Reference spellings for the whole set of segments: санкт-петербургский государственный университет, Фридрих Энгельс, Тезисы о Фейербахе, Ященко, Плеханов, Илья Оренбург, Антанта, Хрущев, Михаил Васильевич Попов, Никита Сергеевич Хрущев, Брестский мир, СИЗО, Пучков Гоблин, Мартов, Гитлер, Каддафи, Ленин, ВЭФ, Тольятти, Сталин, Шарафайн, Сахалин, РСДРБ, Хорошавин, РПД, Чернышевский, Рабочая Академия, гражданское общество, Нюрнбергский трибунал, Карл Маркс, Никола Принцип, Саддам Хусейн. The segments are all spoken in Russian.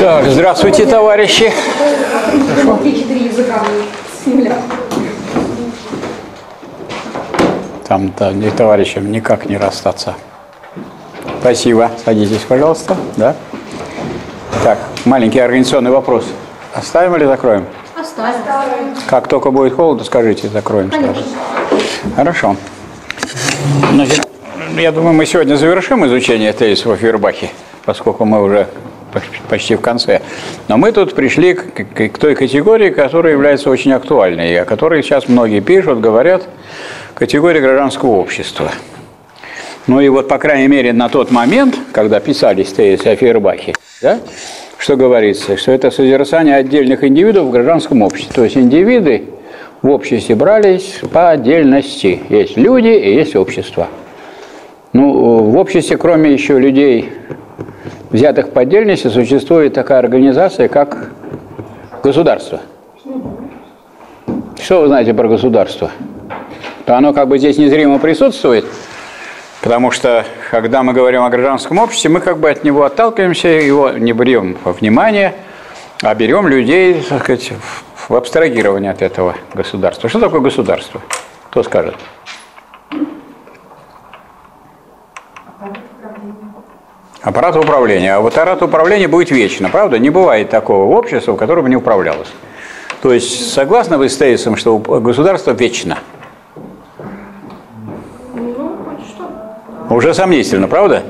Так, здравствуйте, товарищи. Хорошо. Там-то товарищам никак не расстаться. Спасибо. Садитесь, пожалуйста. Да. Так, маленький организационный вопрос. Оставим или закроем? Оставим. Как только будет холодно, скажите, закроем сразу. Хорошо. Значит, я думаю, мы сегодня завершим изучение тезисов о Фейербахе, поскольку мы уже почти в конце. Но мы тут пришли к той категории, которая является очень актуальной, и о которой сейчас многие пишут, говорят, категория гражданского общества. Ну и вот, по крайней мере, на тот момент, когда писались тезисы о Фейербахе, да, что говорится, что это созерцание отдельных индивидов в гражданском обществе. То есть индивиды в обществе брались по отдельности. Есть люди и есть общество. Ну, в обществе, кроме еще людей, взятых по отдельности, существует такая организация, как государство. Что вы знаете про государство? То оно как бы здесь незримо присутствует, потому что, когда мы говорим о гражданском обществе, мы как бы от него отталкиваемся, его не берем во внимание, а берем людей, так сказать, в абстрагирование от этого государства. Что такое государство? Кто скажет? Аппарат управления. А вот аппарат управления будет вечно, правда? Не бывает такого общества, в котором не управлялось. То есть, согласны вы с тезисом, что государство вечно? Ну, хоть что. Уже сомнительно, правда?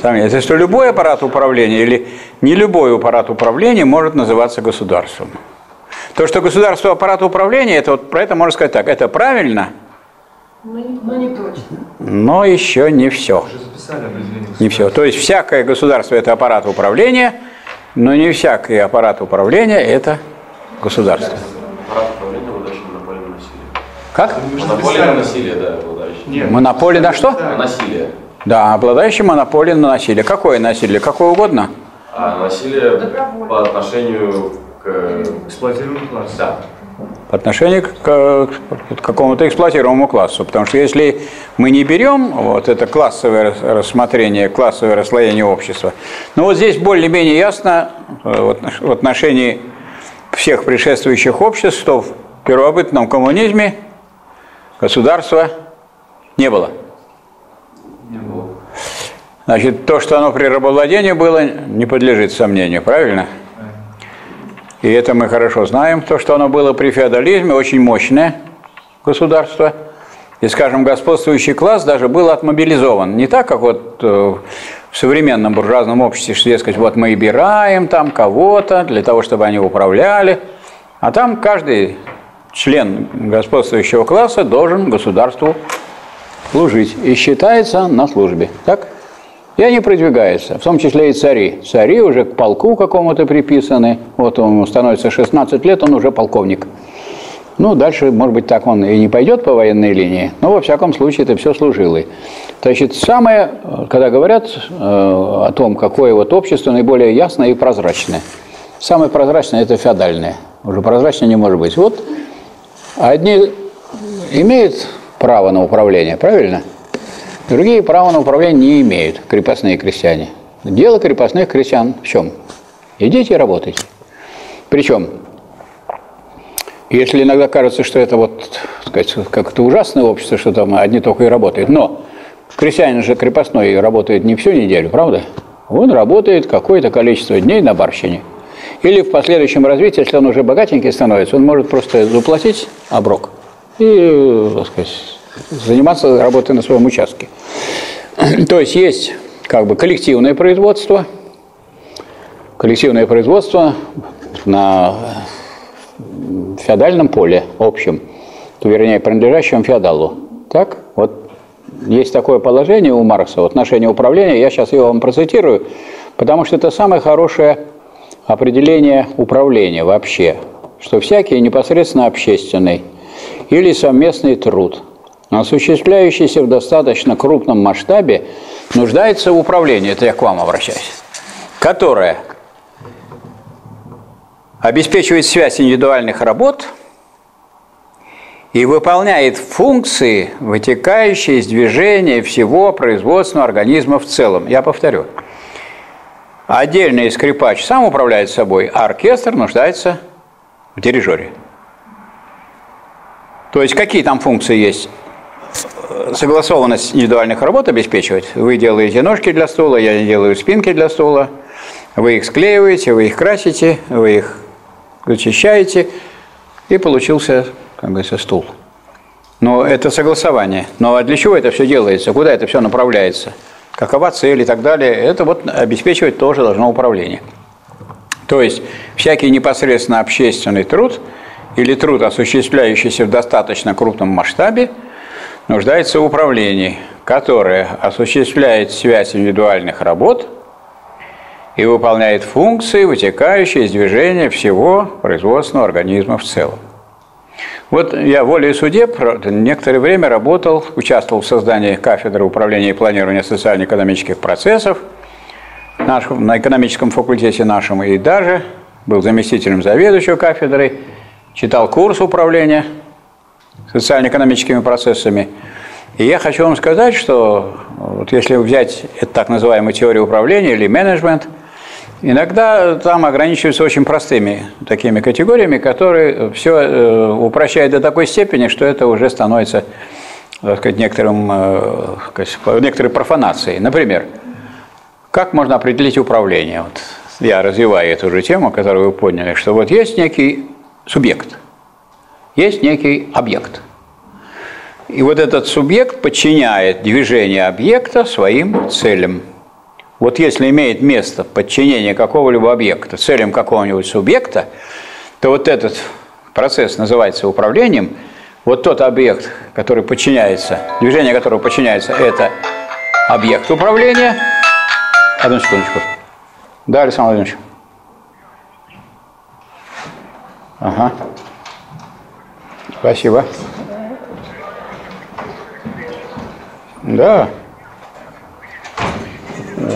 Сомнительно. Что любой аппарат управления или не любой аппарат управления может называться государством. То, что государство аппарат управления, это вот про это можно сказать так. Это правильно? Но не точно. Но еще не все. Не все. То есть всякое государство – это аппарат управления, но не всякий аппарат управления – это государство. Аппарат управления обладающий монополией на насилие. Как? Монополия на насилие, да, обладающий. Монополия на что? На насилие. Да, обладающий монополией на насилие. Какое насилие? Какое угодно? А насилие по отношению к эксплуатируемому классу. Да. По отношению к какому-то эксплуатируемому классу. Потому что если мы не берем вот это классовое рассмотрение, классовое расслоение общества, но вот здесь более-менее ясно в отношении всех предшествующих обществ, что в первобытном коммунизме государства не было. Не было. Значит, то, что оно при рабовладении было, не подлежит сомнению, правильно? И это мы хорошо знаем, то, что оно было при феодализме, очень мощное государство. И, скажем, господствующий класс даже был отмобилизован. Не так, как вот в современном буржуазном обществе, что, дескать, вот мы и бираем там кого-то для того, чтобы они управляли. А там каждый член господствующего класса должен государству служить. И считается на службе. Так? И они продвигаются, в том числе и цари. Цари уже к полку какому-то приписаны. Вот он становится 16 лет, он уже полковник. Ну, дальше, может быть, так он и не пойдет по военной линии, но, во всяком случае, это все служило. Значит, самое, когда говорят о том, какое вот общество наиболее ясное и прозрачное. Самое прозрачное – это феодальное. Уже прозрачное не может быть. Вот одни имеют право на управление, правильно? Другие права на управление не имеют, крепостные крестьяне. Дело крепостных крестьян в чем? Идите и работайте. Причем, если иногда кажется, что это вот, сказать, как-то ужасное общество, что там одни только и работают, но крестьянин же крепостной работает не всю неделю, правда? Он работает какое-то количество дней на барщине. Или в последующем развитии, если он уже богатенький становится, он может просто заплатить оброк и, так сказать, заниматься работой на своем участке. То есть есть как бы коллективное производство на феодальном поле общем, вернее, принадлежащем феодалу. Так, вот есть такое положение у Маркса в отношении управления, я сейчас его вам процитирую, потому что это самое хорошее определение управления вообще, что всякий непосредственно общественный или совместный труд, осуществляющийся в достаточно крупном масштабе, нуждается в управлении, это я к вам обращаюсь, которое обеспечивает связь индивидуальных работ и выполняет функции, вытекающие из движения всего производственного организма в целом. Я повторю. Отдельный скрипач сам управляет собой, а оркестр нуждается в дирижере. То есть какие там функции есть? Согласованность индивидуальных работ обеспечивать. Вы делаете ножки для стула, я делаю спинки для стула. Вы их склеиваете, вы их красите, вы их очищаете. И получился, как говорится, стул. Но это согласование. Но для чего это все делается? Куда это все направляется? Какова цель и так далее, это вот обеспечивать тоже должно управление. То есть всякий непосредственно общественный труд или труд, осуществляющийся в достаточно крупном масштабе, нуждается в управлении, которое осуществляет связь индивидуальных работ и выполняет функции, вытекающие из движения всего производственного организма в целом. Вот я волею судеб некоторое время работал, участвовал в создании кафедры управления и планирования социально-экономических процессов на экономическом факультете нашем и даже был заместителем заведующего кафедрой, читал курс управления социально-экономическими процессами. И я хочу вам сказать, что вот если взять эту так называемую теорию управления или менеджмент, иногда там ограничиваются очень простыми такими категориями, которые все упрощают до такой степени, что это уже становится, так сказать, некоторой профанацией. Например, как можно определить управление? Вот я развиваю эту же тему, которую вы поняли, что вот есть некий субъект, есть некий объект. И вот этот субъект подчиняет движение объекта своим целям. Вот если имеет место подчинение какого-либо объекта целям какого-нибудь субъекта, то вот этот процесс называется управлением. Вот тот объект, который подчиняется, движение которого подчиняется, это объект управления. Одну секундочку. Да, Александр Владимирович. Ага. Спасибо. Да.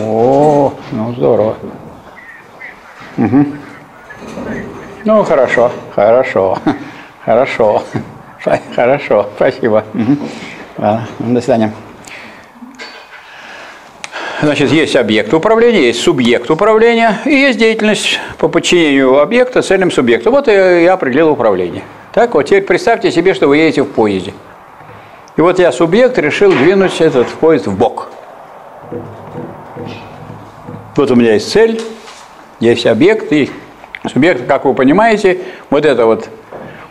О, ну здорово. Угу. Ну хорошо, хорошо, хорошо, хорошо, спасибо. Угу. Ладно, до свидания. Значит, есть объект управления, есть субъект управления и есть деятельность по подчинению объекта целям субъекта. Вот я определил управление. Так вот, теперь представьте себе, что вы едете в поезде. И вот я, субъект, решил двинуть этот поезд вбок. Вот у меня есть цель, есть объект и субъект, как вы понимаете, вот это вот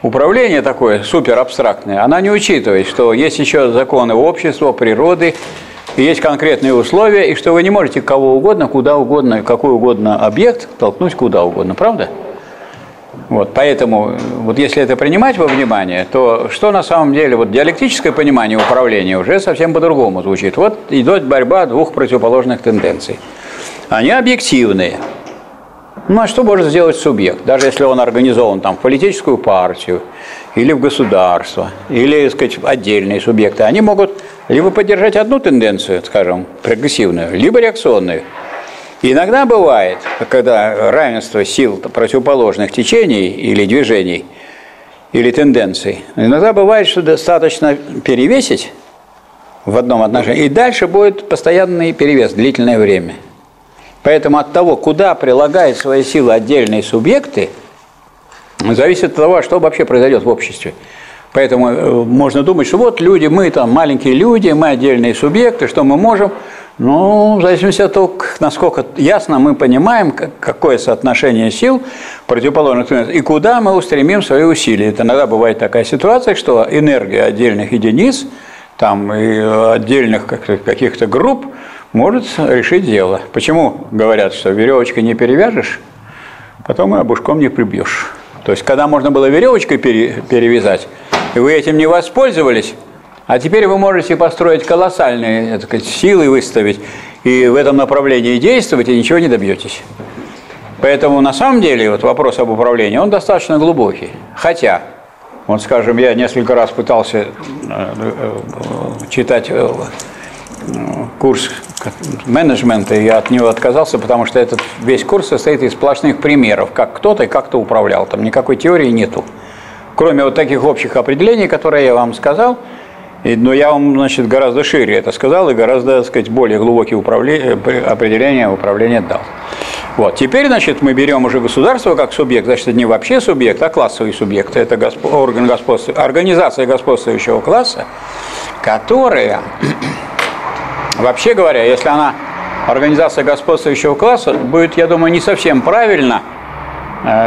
управление такое суперабстрактное, она не учитывает, что есть еще законы общества, природы, и есть конкретные условия, и что вы не можете кого угодно, куда угодно, какой угодно объект толкнуть куда угодно, правда? Вот, поэтому, вот если это принимать во внимание, то что на самом деле, вот диалектическое понимание управления уже совсем по-другому звучит. Вот идет борьба двух противоположных тенденций. Они объективные. Ну а что может сделать субъект, даже если он организован там в политическую партию, или в государство, или, так сказать, отдельные субъекты? Они могут либо поддержать одну тенденцию, скажем, прогрессивную, либо реакционную. И иногда бывает, когда равенство сил противоположных течений или движений, или тенденций, иногда бывает, что достаточно перевесить в одном отношении, и дальше будет постоянный перевес длительное время. Поэтому от того, куда прилагают свои силы отдельные субъекты, зависит от того, что вообще произойдет в обществе. Поэтому можно думать, что вот люди, мы там маленькие люди, мы отдельные субъекты, что мы можем? Ну, в зависимости от того, насколько ясно мы понимаем, какое соотношение сил противоположных и куда мы устремим свои усилия. Это иногда бывает такая ситуация, что энергия отдельных единиц, там, и отдельных каких-то групп, может решить дело. Почему говорят, что веревочкой не перевяжешь, потом и обушком не прибьешь. То есть, когда можно было веревочкой перевязать, и вы этим не воспользовались, а теперь вы можете построить колоссальные, так сказать, силы выставить и в этом направлении действовать, и ничего не добьетесь. Поэтому на самом деле вот вопрос об управлении, он достаточно глубокий. Хотя, вот скажем, я несколько раз пытался читать курс менеджмента, и я от него отказался, потому что этот весь курс состоит из сплошных примеров, как кто-то и как-то управлял. Там никакой теории нету. Кроме вот таких общих определений, которые я вам сказал, но я вам, значит, гораздо шире это сказал и гораздо, так сказать, более глубокие определения управления дал. Вот. Теперь, значит, мы берем уже государство как субъект, значит, это не вообще субъект, а классовый субъект, это орган господствующего, организация господствующего класса, которая, вообще говоря, если она организация господствующего класса, будет, я думаю, не совсем правильно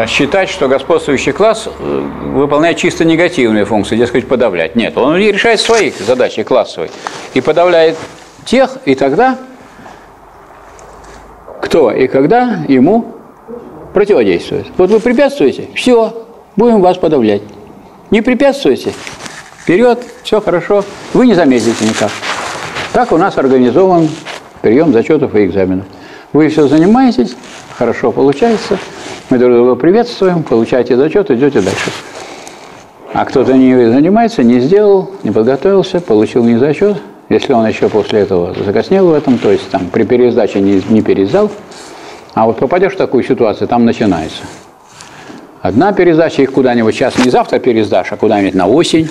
считать, что господствующий класс выполняет чисто негативные функции, дескать, подавлять. Нет, он решает свои задачи классовые и подавляет тех, и тогда кто и когда ему противодействует. Вот вы препятствуете, все, будем вас подавлять. Не препятствуете, вперед, все хорошо, вы не заметите никак. Так у нас организован прием зачетов и экзаменов. Вы все занимаетесь, хорошо получается, мы друг друга приветствуем, получаете зачет, идете дальше. А кто-то не занимается, не сделал, не подготовился, получил не зачет. Если он еще после этого закоснел в этом, то есть там при пересдаче не пересдал, а вот попадешь в такую ситуацию, там начинается. Одна пересдача, их куда-нибудь сейчас не завтра пересдашь, а куда-нибудь на осень.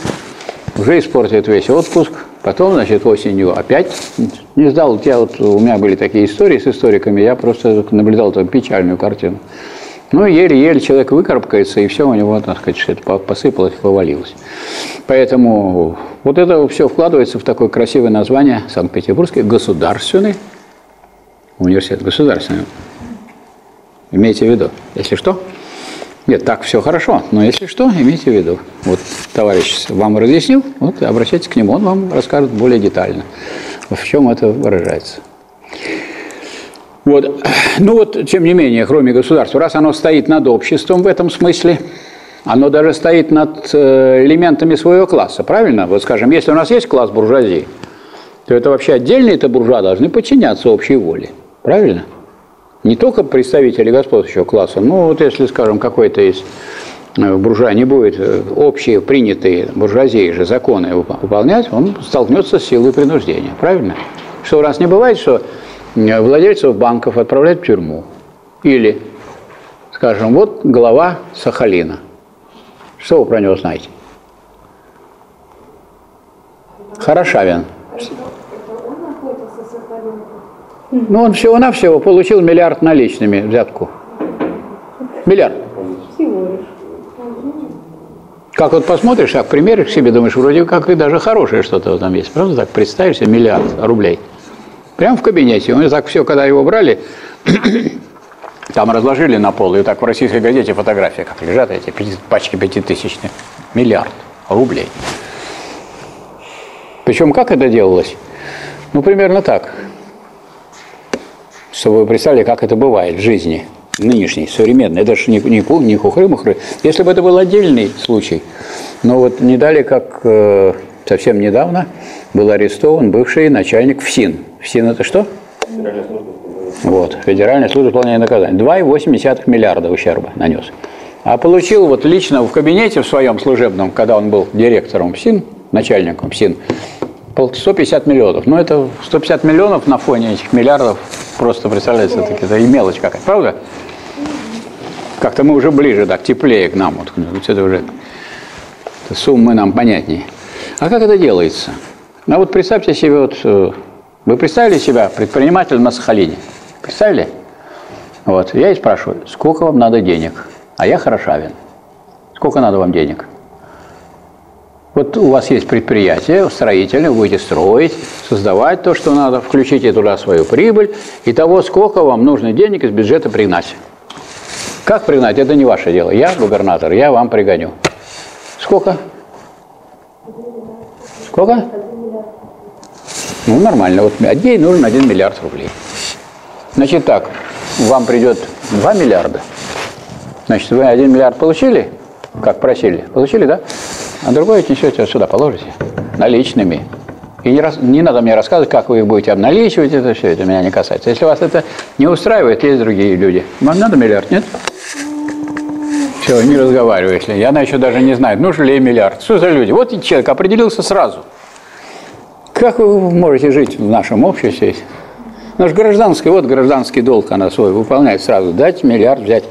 Уже испортит весь отпуск, потом, значит, осенью опять не сдал. Вот, у меня были такие истории с историками, я просто наблюдал там печальную картину. Ну, еле-еле человек выкарабкается, и все у него, так сказать, это посыпалось, повалилось. Поэтому вот это все вкладывается в такое красивое название Санкт-Петербургский государственный университет. Государственный. Имейте в виду, если что. Нет, так все хорошо, но если что, имейте в виду. Вот товарищ вам разъяснил, вот обращайтесь к нему, он вам расскажет более детально, в чем это выражается. Вот. Ну вот, тем не менее, кроме государства, раз оно стоит над обществом в этом смысле, оно даже стоит над элементами своего класса, правильно? Вот скажем, если у нас есть класс буржуазии, то это вообще отдельные-то буржуа должны подчиняться общей воле, правильно? Не только представители господствующего класса, но вот если, скажем, какой-то из буржуа не будет общие принятые буржуазии же законы выполнять, он столкнется с силой принуждения, правильно? Что у нас не бывает, что владельцев банков отправляют в тюрьму. Или, скажем, вот глава Сахалина. Что вы про него знаете? Хорошавин. Ну, он всего-навсего получил 1 миллиард наличными взятку. 1 миллиард. Как вот посмотришь, как примеришь к себе, думаешь, вроде как и даже хорошее что-то там есть. Правда так? Представишься, 1 миллиард рублей. Прямо в кабинете. У него так все, когда его брали, там разложили на пол. И так в российской газете фотографии, как лежат эти пачки 5-тысячных. 1 миллиард рублей. Причем как это делалось? Ну, примерно так. Чтобы вы представили, как это бывает в жизни нынешней, современной. Это же не хухры-мухры. Если бы это был отдельный случай. Но вот не дали, как совсем недавно был арестован бывший начальник ФСИН. ФСИН это что? Федеральная служба. Вот, Федеральная служба исполнения наказаний. 2,8 миллиарда ущерба нанес. А получил вот лично в кабинете в своем служебном, когда он был директором ФСИН, начальником ФСИН, 150 миллионов. Ну, это 150 миллионов на фоне этих миллиардов, просто представляется, это и мелочь какая-то, правда? Как-то мы уже ближе, так, теплее к нам. Вот это уже это суммы нам понятнее. А как это делается? Ну, вот представьте себе, вот, вы представили себя предпринимателем на Сахалине? Представили? Вот, я и спрашиваю, сколько вам надо денег? А я Хорошавин. Сколько надо вам денег? Вот у вас есть предприятие строительное, вы будете строить, создавать то, что надо, включите туда свою прибыль, и того, сколько вам нужно денег из бюджета пригнать. Как пригнать? Это не ваше дело. Я губернатор, я вам пригоню. Сколько? Сколько? Ну, нормально. Вот ей нужен 1 миллиард рублей. Значит так, вам придет 2 миллиарда. Значит, вы 1 миллиард получили, как просили? Получили, да? А другое отнесете сюда, положите наличными. И не надо мне рассказывать, как вы их будете обналичивать, это все, это меня не касается. Если вас это не устраивает, есть другие люди. Вам надо миллиард, нет? Все, не разговариваю, если я еще даже не знаю, нужен ли ей миллиард. Что за люди? Вот человек определился сразу. Как вы можете жить в нашем обществе? Наш гражданский, вот гражданский долг она свой выполняет сразу, дать миллиард взять.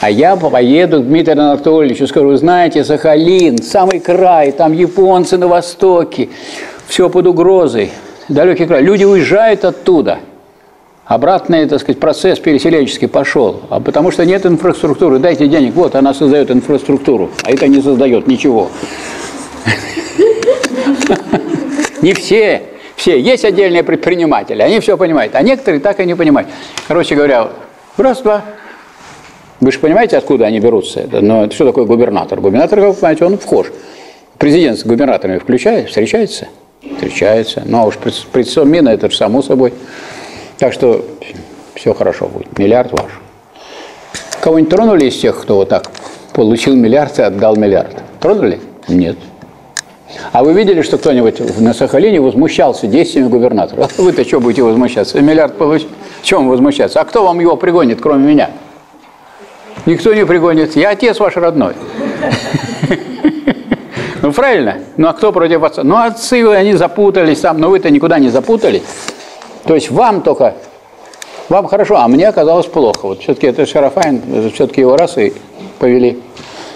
А я поеду к Дмитрию Анатольевичу, скажу, вы знаете, Сахалин, самый край, там японцы на востоке, все под угрозой, далекий край. Люди уезжают оттуда. Обратный, так сказать, процесс переселенческий пошел. А потому что нет инфраструктуры. Дайте денег, вот она создает инфраструктуру. А это не создает ничего. Не все. Все. Есть отдельные предприниматели. Они все понимают. А некоторые так и не понимают. Короче говоря, раз, два. Вы же понимаете, откуда они берутся? Но что такое губернатор? Губернатор, как вы понимаете, он вхож. Президент с губернаторами встречается? Встречается. Ну а уж председатель Мина, это же само собой. Так что все хорошо будет. Миллиард ваш. Кого-нибудь тронули из тех, кто вот так получил миллиард и отдал миллиард? Тронули? Нет. А вы видели, что кто-нибудь на Сахалине возмущался действиями губернатора? А вы-то что будете возмущаться? Миллиард получил. Чем возмущаться? А кто вам его пригонит, кроме меня? Никто не пригонит. Я отец ваш родной. Ну, правильно? Ну, а кто против отца? Ну, отцы, они запутались там. Но вы-то никуда не запутались. То есть вам только, вам хорошо, а мне оказалось плохо. Вот все-таки это Шарафайн, все-таки его раз и повели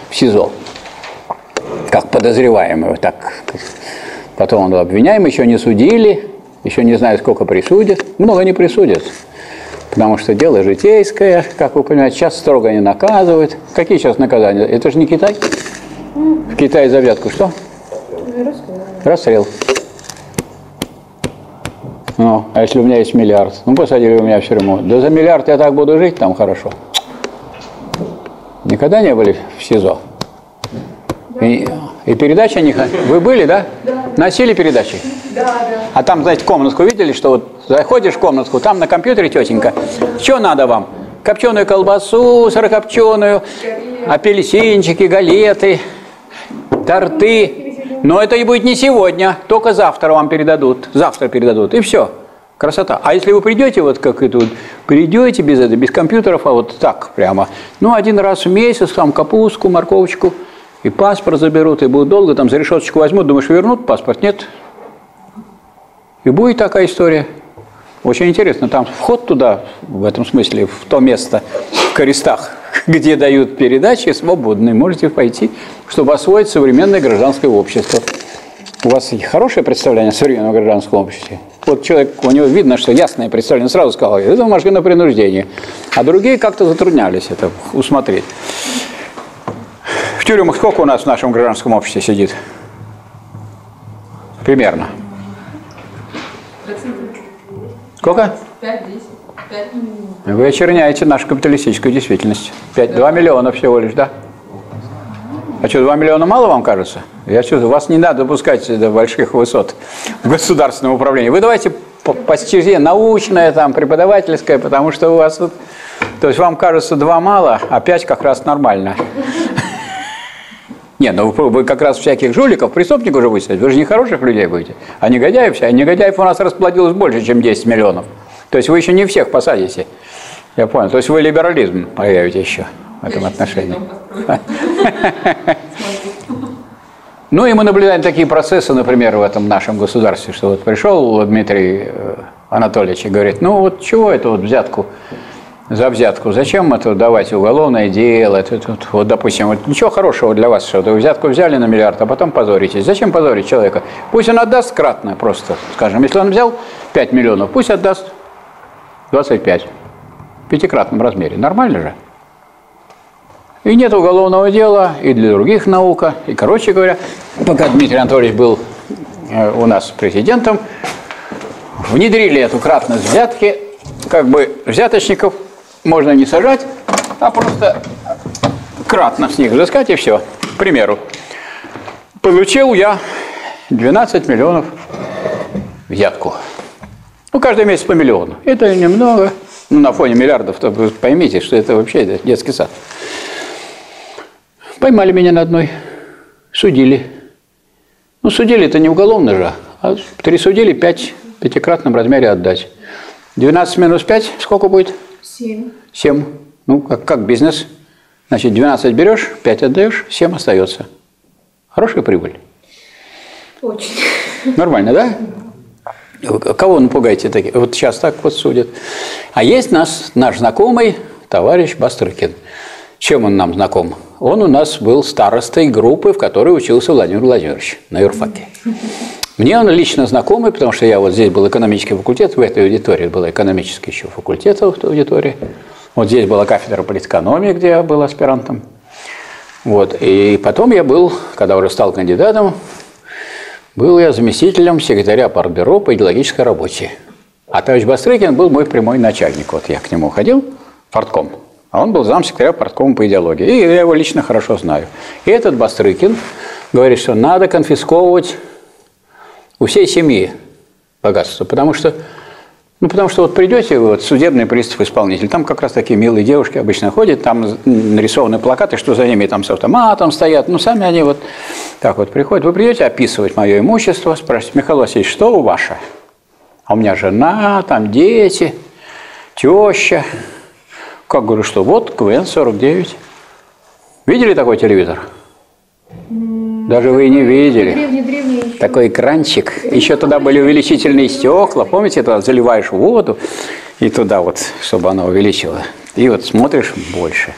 в СИЗО. Как подозреваемого, так. Потом он обвиняем, еще не судили, еще не знаю, сколько присудят. Много не присудят, потому что дело житейское, как вы понимаете, сейчас строго не наказывают. Какие сейчас наказания? Это же не Китай. В Китае за взятку что? Расстрел. Ну, а если у меня есть миллиард? Ну, посадили у меня в тюрьму. Да за миллиард я так буду жить, там хорошо. Никогда не были в СИЗО? Да, и передача не... Вы были, да? Да. Носили передачи? Да, да. А там, знаете, комнатку видели, что вот заходишь в комнатку, там на компьютере тетенька. Что надо вам? Копченую колбасу, сырокопченую, апельсинчики, галеты, торты. Но это и будет не сегодня, только завтра вам передадут. Завтра передадут, и все. Красота. А если вы придете, вот как это вот, придете без этого, без компьютеров, а вот так прямо, ну, один раз в месяц там капустку, морковочку, и паспорт заберут, и будут долго, там за решеточку возьмут, думаешь, вернут паспорт? Нет. И будет такая история. Очень интересно, там вход туда, в этом смысле, в то место, в Корестах, где дают передачи свободные, можете пойти, чтобы освоить современное гражданское общество. У вас хорошее представление о современном гражданском обществе? Вот человек, у него видно, что ясное представление, сразу сказал, это машина принуждения. А другие как-то затруднялись это усмотреть. В тюрьмах сколько у нас в нашем гражданском обществе сидит? Примерно. Сколько? 5-10. Вы очерняете нашу капиталистическую действительность. 2 миллиона всего лишь, да? А что, 2 миллиона мало вам кажется? Я чувствую, вас не надо допускать до больших высот в государственном управлении. Вы давайте по стезе научное, там, преподавательское, потому что у вас... То есть вам кажется 2 мало, а 5 как раз нормально. Не, ну вы как раз всяких жуликов, преступников уже высадите. Вы же не хороших людей будете, а негодяев. А негодяев у нас расплодилось больше, чем 10 миллионов. То есть вы еще не всех посадите. Я понял. То есть вы либерализм проявите еще в этом отношении. Ну и мы наблюдаем такие процессы, например, в этом нашем государстве, что вот пришел Дмитрий Анатольевич и говорит, ну вот чего это вот взятку за взятку? Зачем это давать уголовное дело? Вот, допустим, вот ничего хорошего для вас, что вы взятку взяли на миллиард, а потом позоритесь. Зачем позорить человека? Пусть он отдаст кратно просто, скажем. Если он взял 5 миллионов, пусть отдаст 25 в пятикратном размере. Нормально же? И нет уголовного дела, и для других наука. И, короче говоря, пока Дмитрий Анатольевич был у нас президентом, внедрили эту кратность взятки, как бы взяточников можно не сажать, а просто кратно с них взыскать, и все. К примеру, получил я 12 миллионов взятку. Ну, каждый месяц по миллиону. Это немного. Ну, на фоне миллиардов, то вы поймите, что это вообще это детский сад. Поймали меня на одной, судили. Ну, судили-то не уголовно же, а пересудили 5 в пятикратном размере отдать. 12 минус 5, сколько будет? 7. 7. Ну, как бизнес. Значит, 12 берешь, 5 отдаешь, 7 остается. Хорошая прибыль? Очень. Нормально, да? Кого напугаете такие? Вот сейчас так вот судят. А есть наш знакомый товарищ Бастрыкин. Чем он нам знаком? Он у нас был старостой группы, в которой учился Владимир Владимирович на юрфаке. Мне он лично знакомый, потому что я вот здесь был экономический факультет, в этой аудитории был экономический еще факультет, в той аудитории. Вот здесь была кафедра политэкономии, где я был аспирантом. Вот. И потом я был, когда уже стал кандидатом, был я заместителем секретаря партбюро по идеологической работе. А товарищ Бастрыкин был мой прямой начальник. Вот я к нему ходил, партком. А он был замсекретаря парткома по идеологии. И я его лично хорошо знаю. И этот Бастрыкин говорит, что надо конфисковывать у всей семьи богатство. Потому что вот придете, вот судебный пристав-исполнитель, там как раз такие милые девушки обычно ходят, там нарисованы плакаты, что за ними там с автоматом стоят, ну сами они вот так вот приходят. Вы придете описывать мое имущество, спрашиваете, Михаил Васильевич, что у ваше? А у меня жена, там дети, теща. Как говорю, что вот КВН-49. Видели такой телевизор? Даже вы и не видели. Древний еще. Такой экранчик. Еще туда были увеличительные стекла. Помните, туда заливаешь воду, и туда вот, чтобы она увеличила. И вот смотришь больше.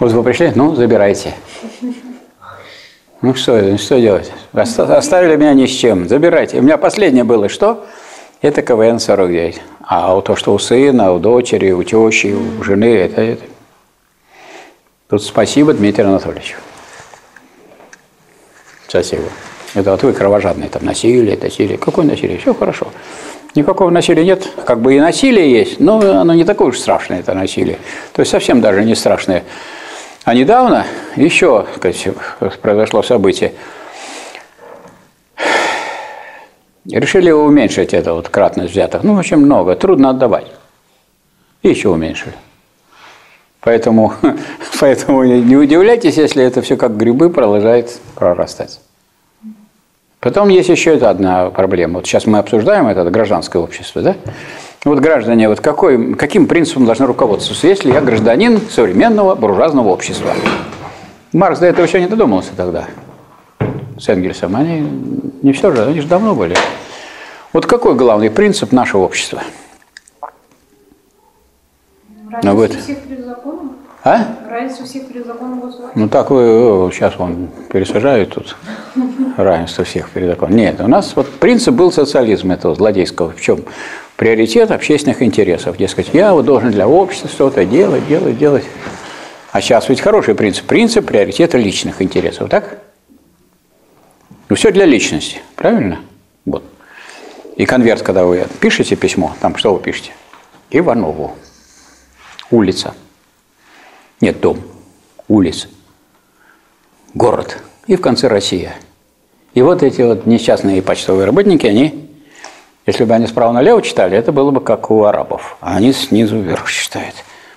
Вот вы пришли, ну, забирайте. Ну, что делать? Оставили меня ни с чем. Забирайте. У меня последнее было, что? Это КВН-49. А то, что у сына, у дочери, у тещи, у жены, это... Тут спасибо, Дмитрий Анатольевич. Спасибо. Это вот вы кровожадные, там насилие. Какое насилие? Все хорошо. Никакого насилия нет. Как бы и насилие есть, но оно не такое уж страшное, это насилие. То есть совсем даже не страшное. А недавно еще произошло событие. Решили уменьшить это вот кратность взятых. Ну, очень много. Трудно отдавать. И еще уменьшили. Поэтому не удивляйтесь, если это все как грибы продолжает прорастать. Потом есть еще одна проблема. Вот сейчас мы обсуждаем это гражданское общество. Да? Вот граждане, вот каким принципом должны руководствоваться, если я гражданин современного буржуазного общества? Маркс до этого еще не додумался тогда. С Энгельсом. Они не все же, они же давно были. Вот какой главный принцип нашего общества? Равенство всех перед законом. Ну так вы сейчас вон пересажают тут. Равенство всех перед законом. Нет, у нас вот принцип был социализм этого злодейского. В чем? Приоритет общественных интересов. Дескать, я вот должен для общества что-то делать. А сейчас ведь хороший принцип. Принцип приоритета личных интересов, так? Ну все для личности, правильно? Вот. И конверт, когда вы пишете письмо, там что вы пишете? Иванову. Улица. Нет, дом. Улица. Город. И в конце Россия. И вот эти вот несчастные почтовые работники, они, если бы они справа налево читали, это было бы как у арабов. А они снизу вверх читают.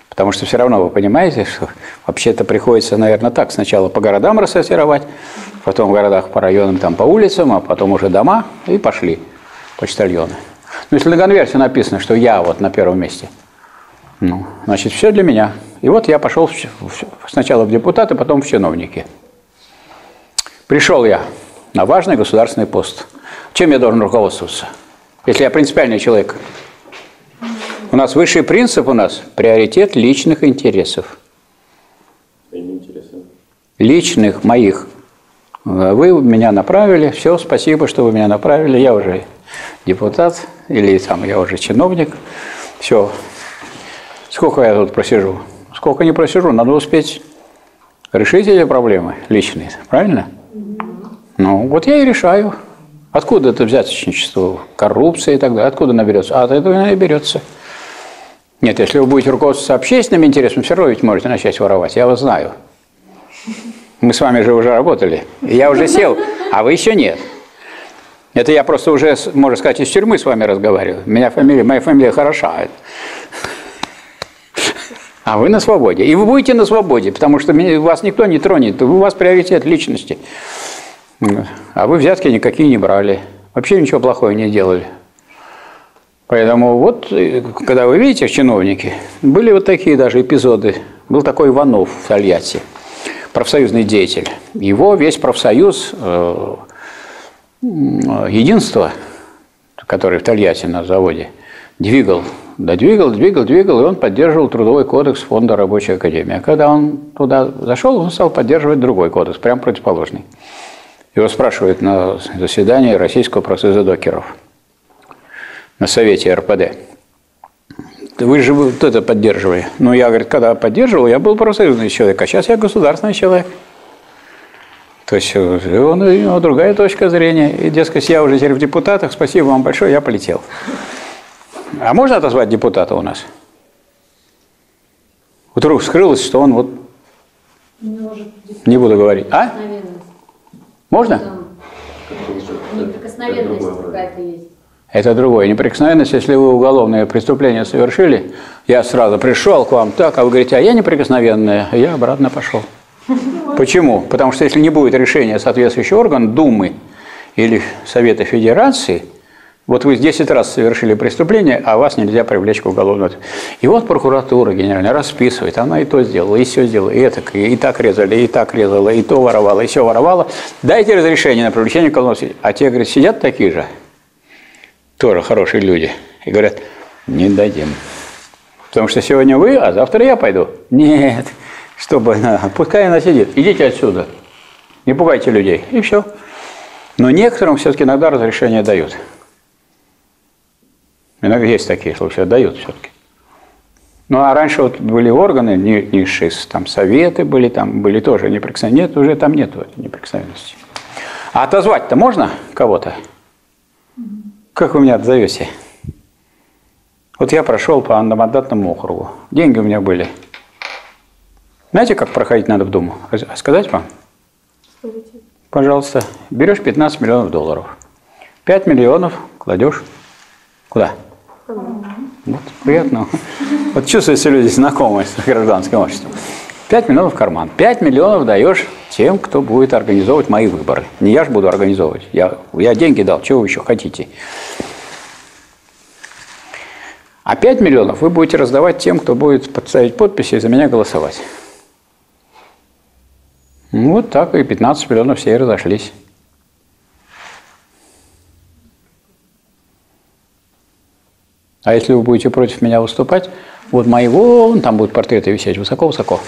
Потому что все равно вы понимаете, что вообще-то приходится, наверное, так. Сначала по городам рассортировать, потом в городах по районам, там по улицам, а потом уже дома, и пошли почтальоны. Но если на конверте написано, что я вот на первом месте, ну, значит, все для меня. И вот я пошел сначала в депутаты, потом в чиновники. Пришел я на важный государственный пост. Чем я должен руководствоваться, если я принципиальный человек? У нас высший принцип, у нас приоритет личных интересов. Личных, моих. Вы меня направили, все, спасибо, что вы меня направили. Я уже депутат или там я уже чиновник. Все. Сколько я тут просижу? Сколько не просижу, надо успеть решить эти проблемы личные, правильно? Ну, вот я и решаю. Откуда это взяточничество, коррупция и так далее? Откуда она берется? А от этого она и берется. Нет, если вы будете руководствоваться общественным интересом, все равно ведь можете начать воровать. Я вас знаю. Мы с вами же уже работали. Я уже сел, а вы еще нет. Это я просто уже, можно сказать, из тюрьмы с вами разговариваю. Моя фамилия Хорошавин. А вы на свободе. И вы будете на свободе, потому что вас никто не тронет. У вас приоритет личности. А вы взятки никакие не брали. Вообще ничего плохого не делали. Поэтому вот, когда вы видите, чиновники, были вот такие даже эпизоды. Был такой Иванов в Тольятти, профсоюзный деятель. Его весь профсоюз «Единство», который в Тольятти на заводе, двигал, и он поддерживал трудовой кодекс Фонда Рабочей Академии. А когда он туда зашел, он стал поддерживать другой кодекс, прям противоположный. Его спрашивают на заседании Российского профсоюза докеров на совете РПД. Вы же вот это поддерживали. Ну, я, говорит, когда поддерживал, я был профсоюзный человек, а сейчас я государственный человек. То есть у него другая точка зрения. И, дескать, я уже теперь в депутатах, спасибо вам большое, я полетел. А можно отозвать депутата у нас? Вдруг вскрылось, что он вот... Не буду говорить. А? Можно? Неприкосновенность какая-то есть. Это другое. Неприкосновенность, если вы уголовное преступление совершили, я сразу пришел к вам так, а вы говорите, а я неприкосновенная, я обратно пошел. Почему? Потому что если не будет решения соответствующего органа, Думы или Совета Федерации, вот вы 10 раз совершили преступление, а вас нельзя привлечь к уголовному. И вот прокуратура генеральная расписывает, она и то сделала, и все сделала, и это, и так резали, и так резала, и то воровала, и все воровала. Дайте разрешение на привлечение к уголовному. А те, говорят, сидят такие же, тоже хорошие люди, и говорят, не дадим. Потому что сегодня вы, а завтра я пойду. Нет. Чтобы она, пускай она сидит, идите отсюда, не пугайте людей, и все. Но некоторым все-таки иногда разрешение дают. Иногда есть такие случаи, дают все-таки. Ну, а раньше вот были органы низшие, там советы были, там были тоже неприкосновенности. Нет, уже там нету неприкосновенности. А отозвать-то можно кого-то? Как вы меня отзовете? Вот я прошел по одномандатному округу, деньги у меня были. Знаете, как проходить надо в Думу? Сказать вам? Скажите. Пожалуйста. Берешь 15 миллионов долларов. 5 миллионов кладешь куда? Вот, приятно. Вот чувствуются люди знакомые с гражданским обществом. 5 миллионов в карман. 5 миллионов даешь тем, кто будет организовывать мои выборы. Не я же буду организовывать. Я деньги дал, чего вы еще хотите. А 5 миллионов вы будете раздавать тем, кто будет подставить подписи и за меня голосовать. Ну, вот так и 15 миллионов все и разошлись. А если вы будете против меня выступать, вот мои вон, там будут портреты висеть высоко-высоко.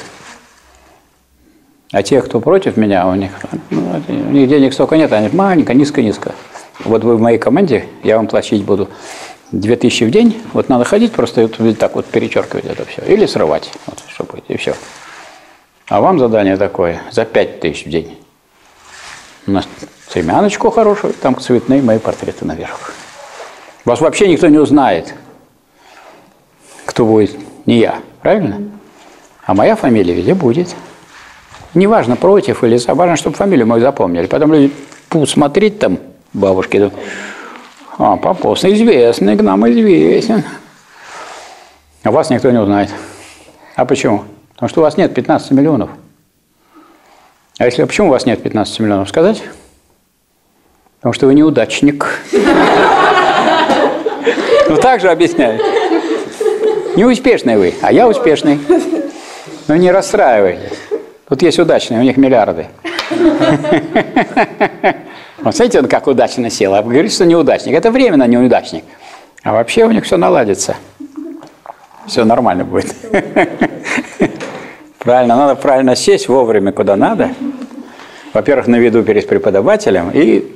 А те, кто против меня, у них денег столько нет, они маленько, низко-низко. Вот вы в моей команде, я вам платить буду 2000 в день, вот надо ходить просто вот так вот перечеркивать это все, или срывать, вот, что будет, и все. А вам задание такое, за 5000 в день. У нас стремяночку хорошую, там цветные мои портреты наверх. Вас вообще никто не узнает, кто будет, не я, правильно? А моя фамилия везде будет. Неважно, против или за, важно, чтобы фамилию мою запомнили. Потом люди будут смотреть там, бабушки, думают, а, Попов, известный, к нам известен. А вас никто не узнает. А почему? Потому что у вас нет 15 миллионов. А если почему у вас нет 15 миллионов, сказать? Потому что вы неудачник. Ну, так же объясняю. Неуспешный вы, а я успешный. Ну, не расстраивайтесь. Тут есть удачные, у них миллиарды. Вот смотрите, он как удачно сел. А говорит, что неудачник. Это временно неудачник. А вообще у них все наладится. Все нормально будет. Правильно, надо правильно сесть вовремя, куда надо. Во-первых, на виду перед преподавателем и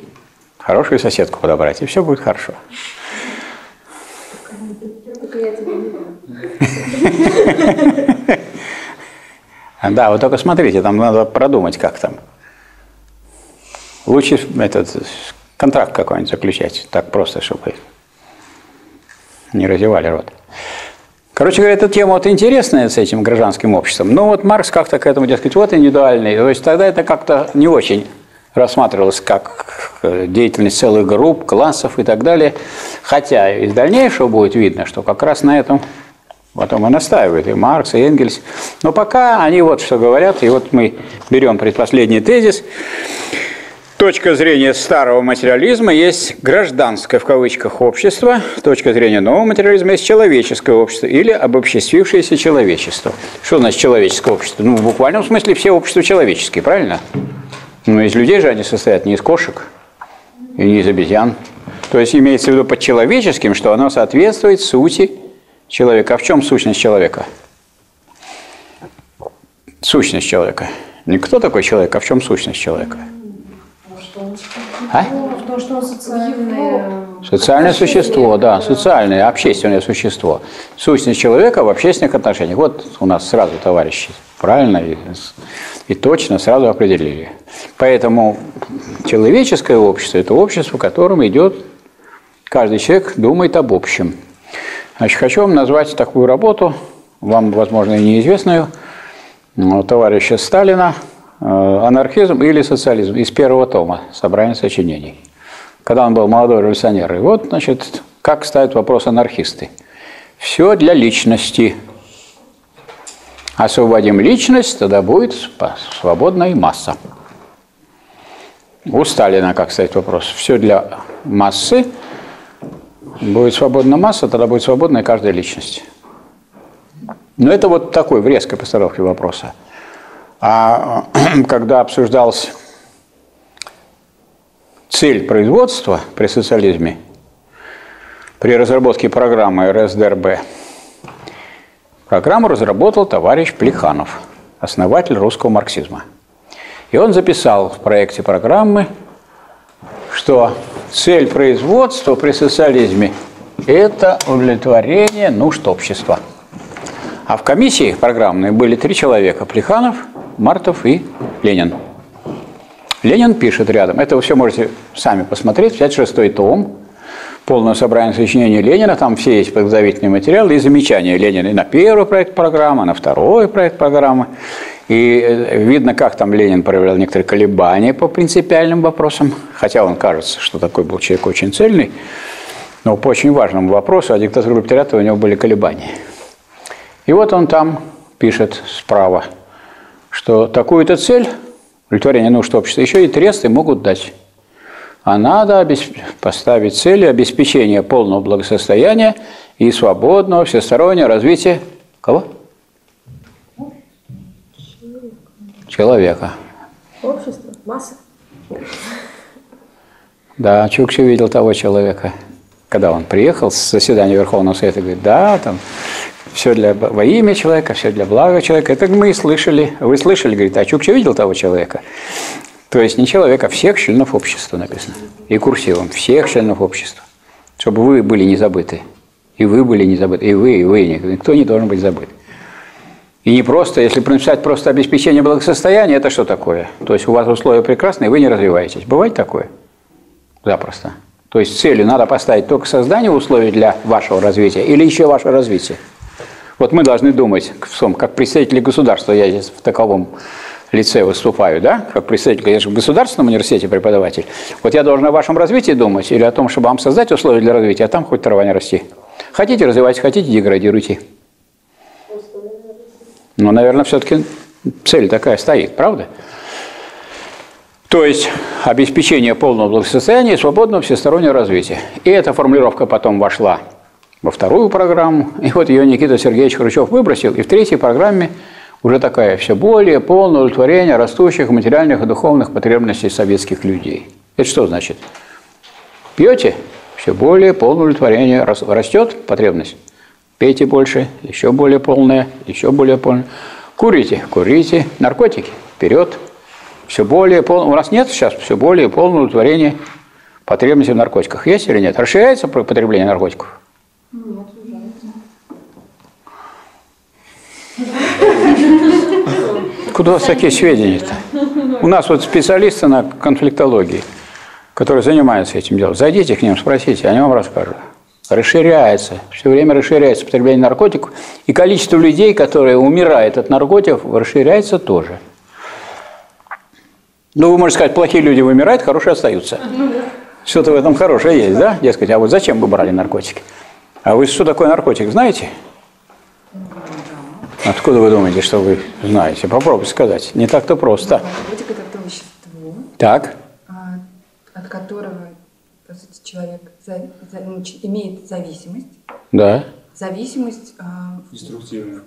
хорошую соседку подобрать, и все будет хорошо. Да, вот только смотрите, там надо продумать, как там. Лучше этот контракт какой-нибудь заключать, так просто, чтобы не разевали рот. Короче говоря, эта тема вот интересная с этим гражданским обществом, но вот Маркс как-то к этому, дескать, вот индивидуальный, то есть тогда это как-то не очень рассматривалось как деятельность целых групп, классов и так далее, хотя из дальнейшего будет видно, что как раз на этом потом и настаивает и Маркс, и Энгельс, но пока они вот что говорят, и вот мы берем предпоследний тезис. Точка зрения старого материализма есть гражданское, в кавычках, общество. Точка зрения нового материализма есть человеческое общество или обобществившееся человечество. Что значит человеческое общество? Ну, в буквальном смысле все общества человеческие, правильно? Но из людей же они состоят, не из кошек и не из обезьян. То есть имеется в виду под человеческим, что оно соответствует сути человека. А в чем сущность человека? Сущность человека. Не кто такой человек, а в чем сущность человека? в том, что он социальное... Социальное существо, да, социальное, общественное существо. Сущность человека в общественных отношениях. Вот у нас сразу товарищи правильно и точно сразу определили. Поэтому человеческое общество – это общество, в котором идет каждый человек думает об общем. Значит, хочу вам назвать такую работу, вам, возможно, и неизвестную, товарища Сталина «Анархизм или социализм» из 1-го тома собрания сочинений, когда он был молодой революционер. И вот, значит, как ставят вопрос анархисты. Все для личности. Освободим личность, тогда будет свободная масса. У Сталина как ставит вопрос. Все для массы, будет свободна масса, тогда будет свободная каждая личность. Но это вот такой в резкой постановке вопроса. А когда обсуждалась цель производства при социализме, при разработке программы РСДРБ, программу разработал товарищ Плеханов, основатель русского марксизма. И он записал в проекте программы, что цель производства при социализме – это удовлетворение нужд общества. А в комиссии программной были 3 человека – Плеханов, Мартов и Ленин. Ленин пишет рядом. Это вы все можете сами посмотреть. 56-й том. Полное собрание сочинений Ленина. Там все есть подготовительные материалы и замечания Ленина и на 1-й проект программы, на 2-й проект программы. И видно, как там Ленин проявлял некоторые колебания по принципиальным вопросам. Хотя он кажется, что такой был человек очень цельный. Но по очень важному вопросу о диктатуре пролетариата у него были колебания. И вот он там пишет справа, что такую-то цель... удовлетворение нужд общества еще и тресты могут дать. А надо поставить целью обеспечения полного благосостояния и свободного всестороннего развития кого? Человека. Общество, масса. Да, Чукчи видел того человека, когда он приехал с заседания Верховного Совета, говорит, да, там... все для, во имя человека, все для блага человека. Это мы и слышали. Вы слышали, говорит, а Чукча видел того человека? То есть не человека, а всех членов общества написано. И курсивом. Всех членов общества. Чтобы вы были не забыты. И вы были не забыты. И вы, и вы. Никто не должен быть забыт. И не просто, если написать просто обеспечение благосостояния, это что такое? То есть у вас условия прекрасные, вы не развиваетесь. Бывает такое? Запросто. То есть целью надо поставить только создание условий для вашего развития или еще ваше развитие. Вот мы должны думать, как представители государства, я здесь в таковом лице выступаю, да, как представитель, я же в государственном университете преподаватель, вот я должен о вашем развитии думать или о том, чтобы вам создать условия для развития, а там хоть трава не расти. Хотите развивайтесь, хотите деградируйте. Ну, наверное, все-таки цель такая стоит, правда? То есть обеспечение полного благосостояния и свободного всестороннего развития. И эта формулировка потом вошла во 2-ю программу, и вот ее Никита Сергеевич Хрущев выбросил, и в 3-й программе уже такая все более полное удовлетворение растущих материальных и духовных потребностей советских людей. Это что значит? Пьете, все более полное удовлетворение, растет потребность, пейте больше, еще более полное, еще более полное. Курите, курите, наркотики, вперед, все более полное. У нас нет сейчас все более полное удовлетворение потребностей в наркотиках. Есть или нет? Расширяется потребление наркотиков? Нет, куда у вас такие сведения-то? У нас вот специалисты на конфликтологии, которые занимаются этим делом. Зайдите к ним, спросите, они вам расскажут. Расширяется, все время расширяется потребление наркотиков, и количество людей, которые умирают от наркотиков, расширяется тоже. Ну, вы можете сказать, плохие люди вымирают, хорошие остаются. Что-то в этом хорошее есть, да? Дескать, а вот зачем вы брали наркотики? А вы что такое наркотик знаете? Откуда вы думаете, что вы знаете? Попробуйте сказать. Не так-то просто. Наркотик – это то вещество, так, от которого по сути, человек имеет зависимость. Да. Зависимость, деструктивную,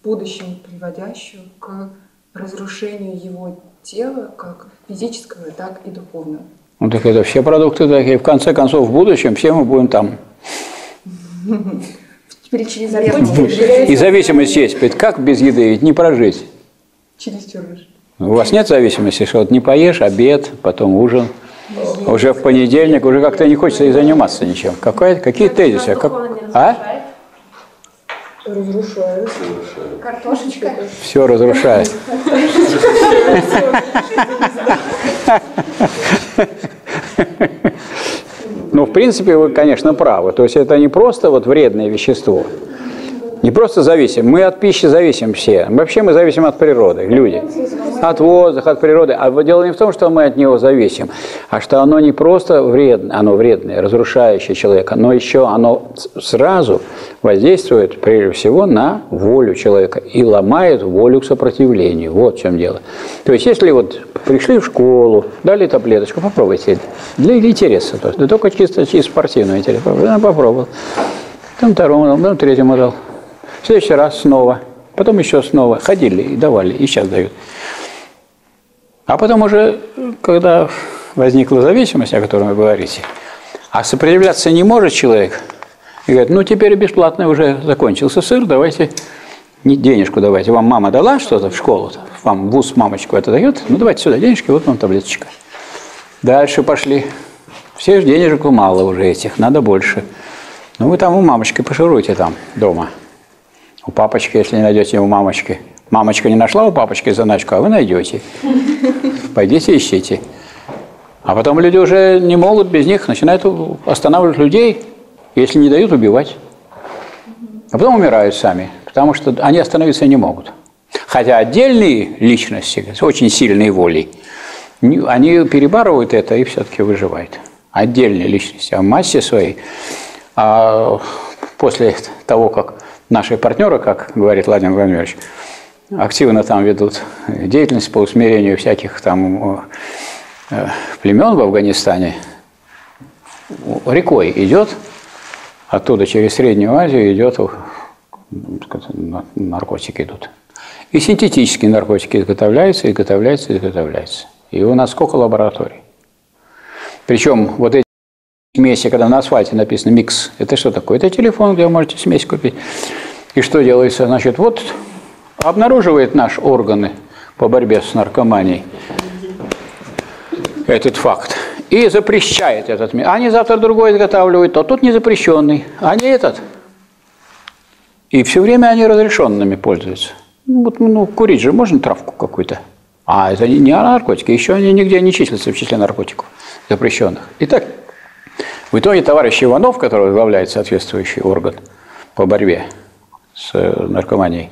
в будущем приводящую к разрушению его тела, как физического, так и духовного. Ну так это все продукты такие. В конце концов, в будущем все мы будем там. И зависимость есть. Ведь как без еды ведь не прожить? У вас нет зависимости, что вот не поешь обед, потом ужин. уже в понедельник, уже как-то не хочется и заниматься ничем. Какие тезисы? Разрушает. Картошечка. Все разрушает. Ну, в принципе, вы, конечно, правы. То есть это не просто вот вредное вещество. Не просто зависим. Мы от пищи зависим все. Вообще мы зависим от природы, люди. От воздуха, от природы. А дело не в том, что мы от него зависим, а что оно не просто вредное, оно вредное, разрушающее человека, но еще оно сразу воздействует, прежде всего, на волю человека и ломает волю к сопротивлению. Вот в чем дело. То есть, если вот пришли в школу, дали таблеточку, попробуйте. Для интереса. То есть, да только чисто спортивного интереса. Я попробовал. Там второму дал, там третьему дал. В следующий раз снова. Потом еще снова. Ходили и давали, и сейчас дают. А потом уже, когда возникла зависимость, о которой вы говорите, а сопротивляться не может человек, и говорит, ну теперь бесплатно уже закончился сыр, давайте, не денежку давайте. Вам мама дала что-то в школу, вам вуз мамочку это дает, ну давайте сюда денежки, вот вам таблеточка. Дальше пошли. Все же денежек мало уже этих, надо больше. Ну вы там у мамочки пошуруйте там дома. У папочки, если не найдете, у мамочки. Мамочка не нашла у папочки заначку, а вы найдете. Пойдите ищите. А потом люди уже не могут без них, начинают останавливать людей, если не дают, убивать. А потом умирают сами, потому что они остановиться не могут. Хотя отдельные личности с очень сильной волей, они перебарывают это и все-таки выживают. Отдельные личности, а в массе своей. А после того, как наши партнеры, как говорит Владимир Владимирович, активно там ведут деятельность по усмирению всяких там племен в Афганистане. Рекой идет, оттуда через Среднюю Азию идет, наркотики идут. И синтетические наркотики изготовляются, изготовляются, изготовляются. И у нас сколько лабораторий. Причем вот эти смеси, когда на асфальте написано «микс», это что такое? Это телефон, где вы можете смесь купить. И что делается? Значит, вот обнаруживает наши органы по борьбе с наркоманией этот факт и запрещает этот микс. Они завтра другой изготавливают, а тут незапрещенный, а не этот. И все время они разрешенными пользуются. Вот, ну, курить же можно травку какую-то. А это не наркотики, еще они нигде не числятся в числе наркотиков запрещенных. Итак, в итоге товарищ Иванов, который возглавляет соответствующий орган по борьбе с наркоманией,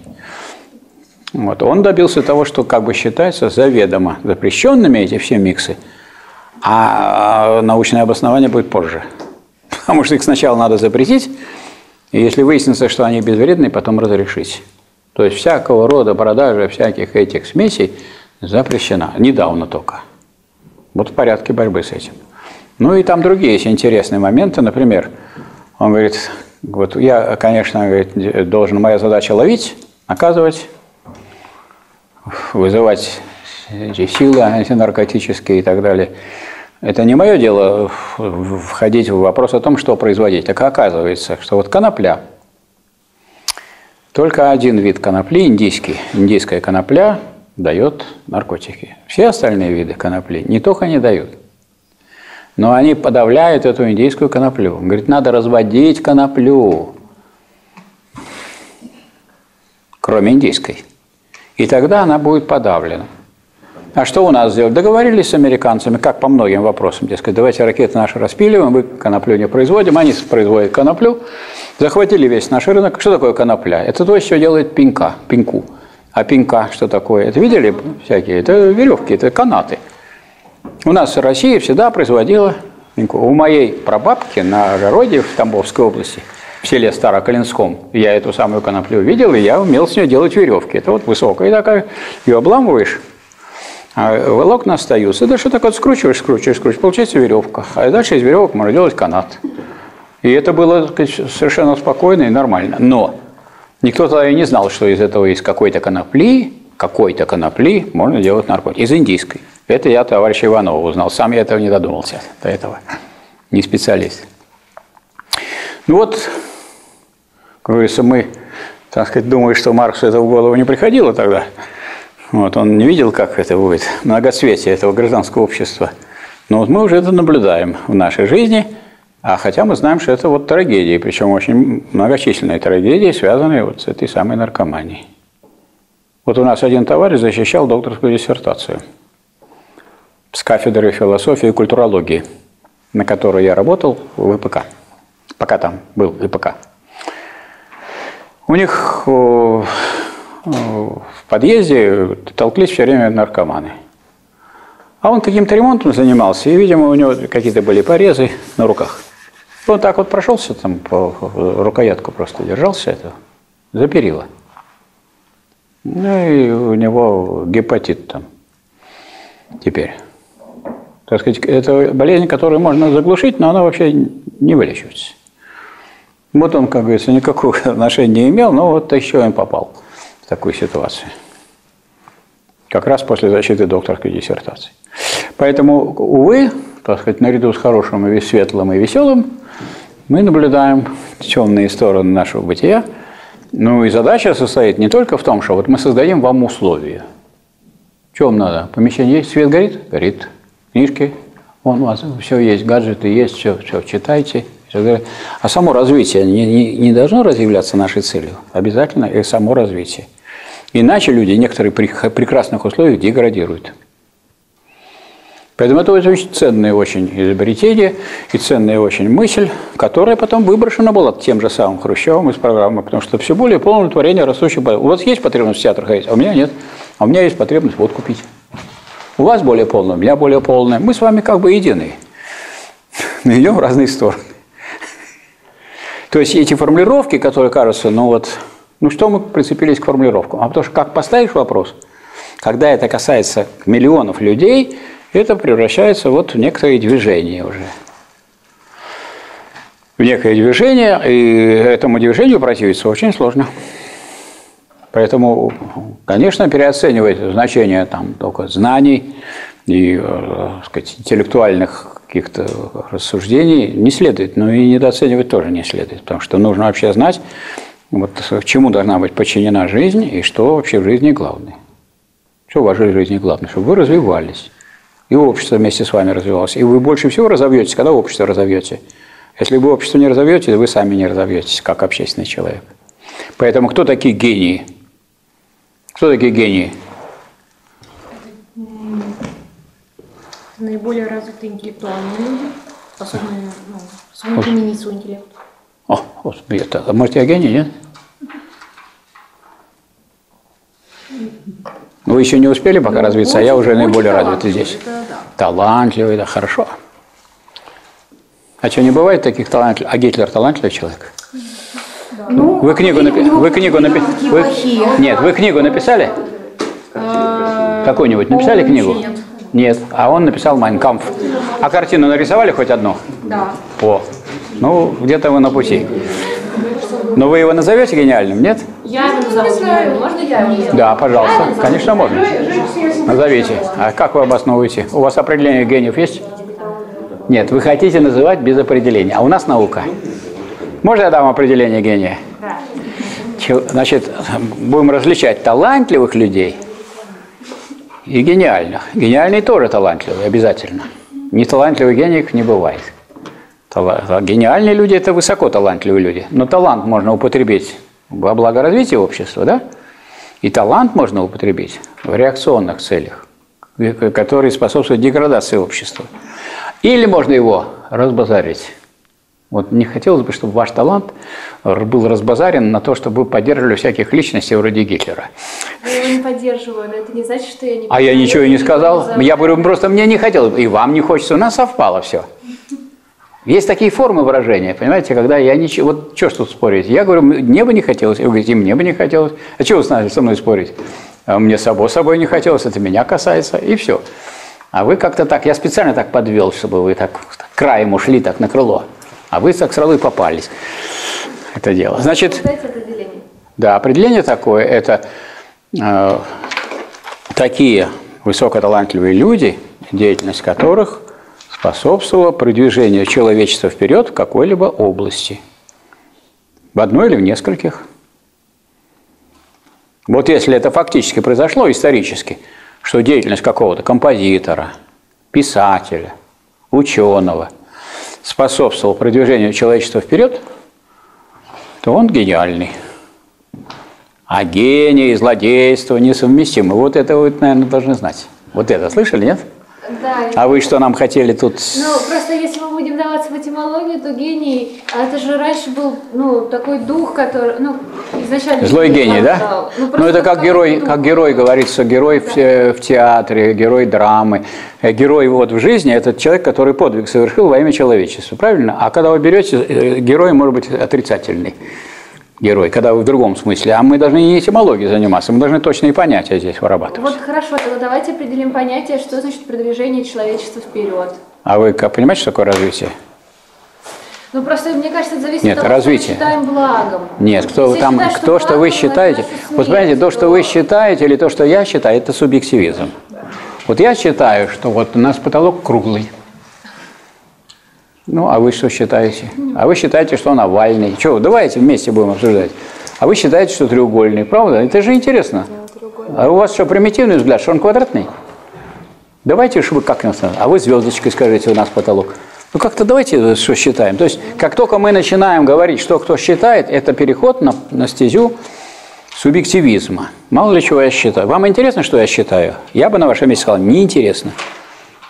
вот, он добился того, что, как бы считается, заведомо запрещенными эти все миксы, а научное обоснование будет позже. Потому что их сначала надо запретить, и если выяснится, что они безвредны, потом разрешить. То есть всякого рода продажа всяких этих смесей запрещена. Недавно только. Вот в порядке борьбы с этим. Ну и там другие есть интересные моменты. Например, он говорит, вот я, конечно, говорит, должен, моя задача ловить, наказывать, вызывать силы антинаркотические и так далее. Это не мое дело входить в вопрос о том, что производить. Так оказывается, что вот конопля, только один вид конопли, индийский, индийская конопля дает наркотики. Все остальные виды конопли не только не дают. Но они подавляют эту индийскую коноплю. Он говорит, надо разводить коноплю, кроме индийской. И тогда она будет подавлена. А что у нас сделать? Договорились с американцами, как по многим вопросам. Дескать, давайте ракеты наши распиливаем, мы коноплю не производим, они производят коноплю. Захватили весь наш рынок. Что такое конопля? Это то, что делает пеньку. А пенька что такое? Это видели всякие? Это веревки, это канаты. У нас Россия всегда производила пеньку. У моей прабабки на огороде в Тамбовской области, в селе Староколинском, я эту самую коноплю видел, и я умел с нее делать веревки. Это вот высокая такая, ее обламываешь, а волокна остаются. Да что так вот скручиваешь, скручиваешь, скручиваешь, получается веревка. А дальше из веревок можно делать канат. И это было, так сказать, совершенно спокойно и нормально. Но никто тогда и не знал, что из этого, из какой-то конопли можно делать наркотики. Из индийской. Это я товарища Иванова узнал. Сам я этого не додумался до этого. Не специалист. Ну вот, как говорится, мы, так сказать, думаем, что Марксу это в голову не приходило тогда. Вот, он не видел, как это будет. Многоцветие этого гражданского общества. Но вот мы уже это наблюдаем в нашей жизни, а хотя мы знаем, что это вот трагедии, причем очень многочисленные трагедии, связанные вот с этой самой наркоманией. Вот у нас один товарищ защищал докторскую диссертацию с кафедры философии и культурологии, на которой я работал в ИПК, пока там был ИПК. У них в подъезде толклись все время наркоманы. А он каким-то ремонтом занимался, и, видимо, у него какие-то были порезы на руках. Он так вот прошелся, там по рукоятку просто держался, это, за перила. Ну и у него гепатит там теперь. Так сказать, это болезнь, которую можно заглушить, но она вообще не вылечивается. Вот он, как говорится, никакого отношения не имел, но вот еще он попал в такую ситуацию. Как раз после защиты докторской диссертации. Поэтому, увы, так сказать, наряду с хорошим и светлым и веселым, мы наблюдаем темные стороны нашего бытия. Ну и задача состоит не только в том, что вот мы создадим вам условия. Чего вам надо? Помещение есть? Свет горит? Горит. Книжки? Вон у вас все есть, гаджеты есть, все читайте. А само развитие не должно являться нашей целью. Обязательно и само развитие. Иначе люди, некоторые при прекрасных условиях, деградируют. Поэтому это очень ценное очень изобретение и ценная очень мысль, которая потом выброшена была тем же самым Хрущевым из программы, потому что все более полное творение растущего... У вас есть потребность в театр ходить, а у меня нет. А у меня есть потребность вот купить. У вас более полное, у меня более полное. Мы с вами как бы едины. Но идем в разные стороны. То есть эти формулировки, которые кажутся, ну вот... Ну, что мы прицепились к формулировкам? А потому что как поставишь вопрос, когда это касается миллионов людей, это превращается вот в некоторые движения уже. В некое движение, и этому движению противиться очень сложно. Поэтому, конечно, переоценивать значение там только знаний и, так сказать, интеллектуальных каких-то рассуждений не следует. Но и недооценивать тоже не следует, потому что нужно вообще знать, вот к чему должна быть подчинена жизнь и что вообще в жизни главное. Что в вашей жизни главное? Чтобы вы развивались. И общество вместе с вами развивалось. И вы больше всего разовьетесь, когда общество разовьете. Если вы общество не разовьете, вы сами не разовьетесь, как общественный человек. Поэтому кто такие гении? Кто такие гении? Наиболее развитые интеллектуальные люди, особенно с внутренней низкой интеллектом. О, может, я гений, нет? Вы еще не успели пока развиться, а я уже наиболее развитый здесь. Это, да. Талантливый, да, хорошо. А что, не бывает таких талантливых? А Гитлер талантливый человек? Да. Ну, вы книгу написали? Нет, вы книгу написали? Какую-нибудь написали книгу? Нет. Нет, а он написал «Майнкамф». А картину нарисовали хоть одну? Да. О. Ну, где-то вы на пути. Но вы его назовете гениальным, нет? Я его назову гениальным. Можно я его назову? Да, пожалуйста. Конечно, можно. Назовите. А как вы обосновываете? У вас определение гениев есть? Нет, вы хотите называть без определения. А у нас наука. Можно я дам определение гения? Да. Значит, будем различать талантливых людей и гениальных. Гениальные тоже талантливые, обязательно. Неталантливых гениев не бывает. Гениальные люди – это высоко талантливые люди. Но талант можно употребить во благо развития общества, да? И талант можно употребить в реакционных целях, которые способствуют деградации общества. Или можно его разбазарить. Вот не хотелось бы, чтобы ваш талант был разбазарен на то, чтобы вы поддерживали всяких личностей вроде Гитлера. Я его не поддерживаю, но это не значит, что я не поддерживаю. А я ничего и не сказал. Я говорю, просто мне не хотелось. И вам не хочется. У нас совпало все. Есть такие формы выражения, понимаете, когда я ничего... Вот что ж тут спорить? Я говорю, мне бы не хотелось. И вы говорите, мне бы не хотелось. А чего вы со мной спорить? Мне собой не хотелось, это меня касается, и все. А вы как-то так... Я специально так подвел, чтобы вы так краем ушли, так на крыло. А вы так сразу и попались. Это дело. Значит... Определение. Да, определение такое. Это такие высокоталантливые люди, деятельность которых... способствовало продвижению человечества вперед в какой-либо области. В одной или в нескольких. Вот если это фактически произошло исторически, что деятельность какого-то композитора, писателя, ученого, способствовал продвижению человечества вперед, то он гениальный. А гений и злодейство несовместимы. Вот это вы, наверное, должны знать. Вот это слышали, нет? Да. А вы что нам хотели тут? Ну, просто если мы будем даваться в этимологию, то гений, а это же раньше был, ну, такой дух, который, ну, изначально... Злой гений, да? Ну, это как герой говорится, герой в театре, герой драмы. Герой вот в жизни – это человек, который подвиг совершил во имя человечества, правильно? А когда вы берете, герой может быть отрицательный. Герой, когда вы в другом смысле. А мы должны не этимологией заниматься, мы должны точные понятия здесь вырабатывать. Вот хорошо, тогда давайте определим понятие, что значит продвижение человечества вперед. А вы как понимаете, что такое развитие? Ну просто, мне кажется, это зависит от того, что мы считаем благом. Нет, кто, там, считают, кто, что вы считаете. Вот смотрите, то, что вы считаете или то, что я считаю, это субъективизм. Да. Вот я считаю, что вот у нас потолок круглый. Ну, а вы что считаете? А вы считаете, что он овальный. Чего, давайте вместе будем обсуждать. А вы считаете, что треугольный, правда? Это же интересно. А у вас что, примитивный взгляд, что он квадратный? Давайте, чтобы как нас... А вы звездочкой скажите, у нас потолок. Ну, как-то давайте что считаем. То есть, как только мы начинаем говорить, что кто считает, это переход на стезю субъективизма. Мало ли чего я считаю. Вам интересно, что я считаю? Я бы на вашем месте сказал, неинтересно.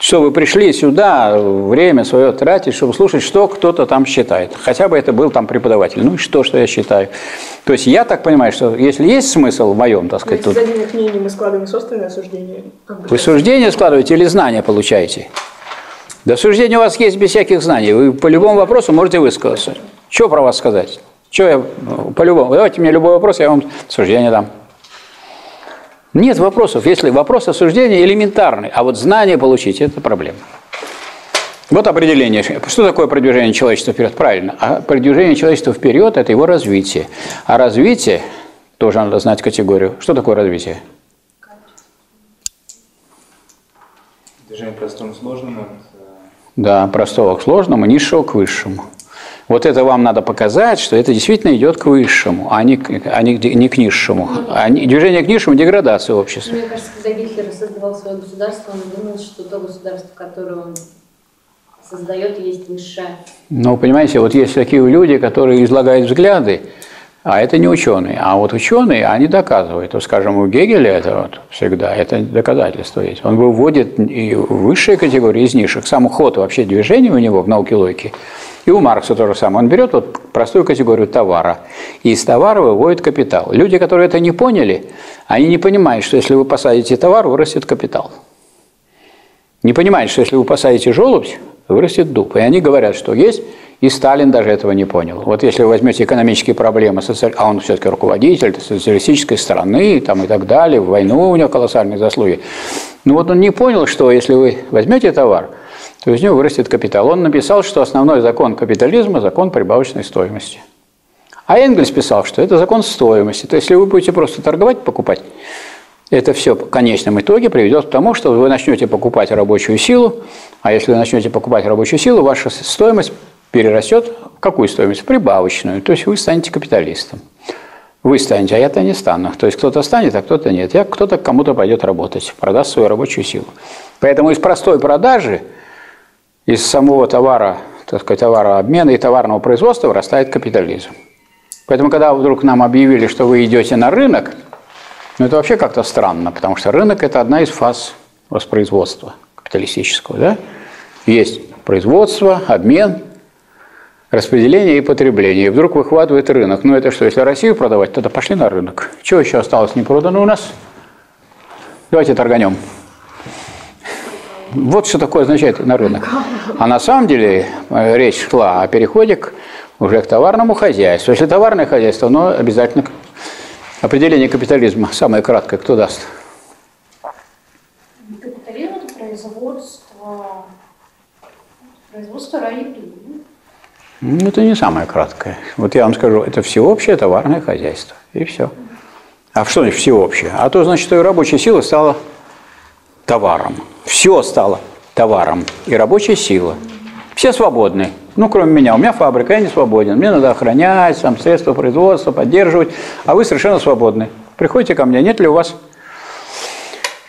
Что вы пришли сюда, время свое тратить, чтобы слушать, что кто-то там считает. Хотя бы это был там преподаватель. Ну и что я считаю? То есть я так понимаю, что если есть смысл в моем, так сказать, тут... Из мнений мы складываем собственное суждение. Вы суждение складываете или знания получаете? Да суждение у вас есть без всяких знаний. Вы по любому вопросу можете высказаться. Что про вас сказать? Что я по любому? Давайте мне любой вопрос, я вам суждение дам. Нет вопросов. Если вопрос осуждения элементарный, а вот знание получить – это проблема. Вот определение. Что такое продвижение человечества вперед? Правильно. А продвижение человечества вперед – это его развитие. А развитие, тоже надо знать категорию. Что такое развитие? Движение простому к сложному. Да, простого к сложному, низшего к высшему. Вот это вам надо показать, что это действительно идет к высшему, а не к низшему. Движение к низшему – деградация общества. Мне кажется, когда Гитлер создавал свое государство, он думал, что то государство, которое он создает, есть низшее. Ну, понимаете, вот есть такие люди, которые излагают взгляды, а это не ученые. А вот ученые, они доказывают. Вот, скажем, у Гегеля это вот всегда, это доказательство есть. Он выводит и высшие категории из низших. Сам ход вообще движения у него в науке логики. И у Маркса то же самое. Он берет вот простую категорию товара. И из товара выводит капитал. Люди, которые это не поняли, они не понимают, что если вы посадите товар, вырастет капитал. Не понимают, что если вы посадите желудь, вырастет дуб. И они говорят, что есть... И Сталин даже этого не понял. Вот если вы возьмете экономические проблемы, а он все-таки руководитель социалистической страны там, и так далее, в войну у него колоссальные заслуги. Ну вот он не понял, что если вы возьмете товар, то из него вырастет капитал. Он написал, что основной закон капитализма – закон прибавочной стоимости. А Энгельс писал, что это закон стоимости. То есть если вы будете просто торговать, покупать, это все в конечном итоге приведет к тому, что вы начнете покупать рабочую силу, а если вы начнете покупать рабочую силу, ваша стоимость перерастет в какую стоимость? Прибавочную. То есть вы станете капиталистом. Вы станете, а я-то не стану. То есть кто-то станет, а кто-то нет. Кто-то к кому-то пойдет работать, продаст свою рабочую силу. Поэтому из простой продажи, из самого товара, так сказать, товарообмена и товарного производства вырастает капитализм. Поэтому, когда вдруг нам объявили, что вы идете на рынок, ну это вообще как-то странно, потому что рынок – это одна из фаз воспроизводства капиталистического. Да? Есть производство, обмен, распределение и потребление. И вдруг выхватывает рынок. Ну это что, если Россию продавать, тогда пошли на рынок. Чего еще осталось не продано у нас? Давайте торганем. Вот что такое означает на рынок. А на самом деле речь шла о переходе уже к товарному хозяйству. Если товарное хозяйство, оно обязательно... Определение капитализма, самое краткое, кто даст? Капитализм – это производство райоплюбви. Ну, это не самое краткое. Вот я вам скажу, это всеобщее товарное хозяйство. И все. А что значит всеобщее? А то, значит, что и рабочая сила стала товаром. Все стало товаром. И рабочая сила. Все свободны. Ну, кроме меня. У меня фабрика, я не свободен. Мне надо охранять, там, средства производства, поддерживать. А вы совершенно свободны. Приходите ко мне. Нет ли у вас...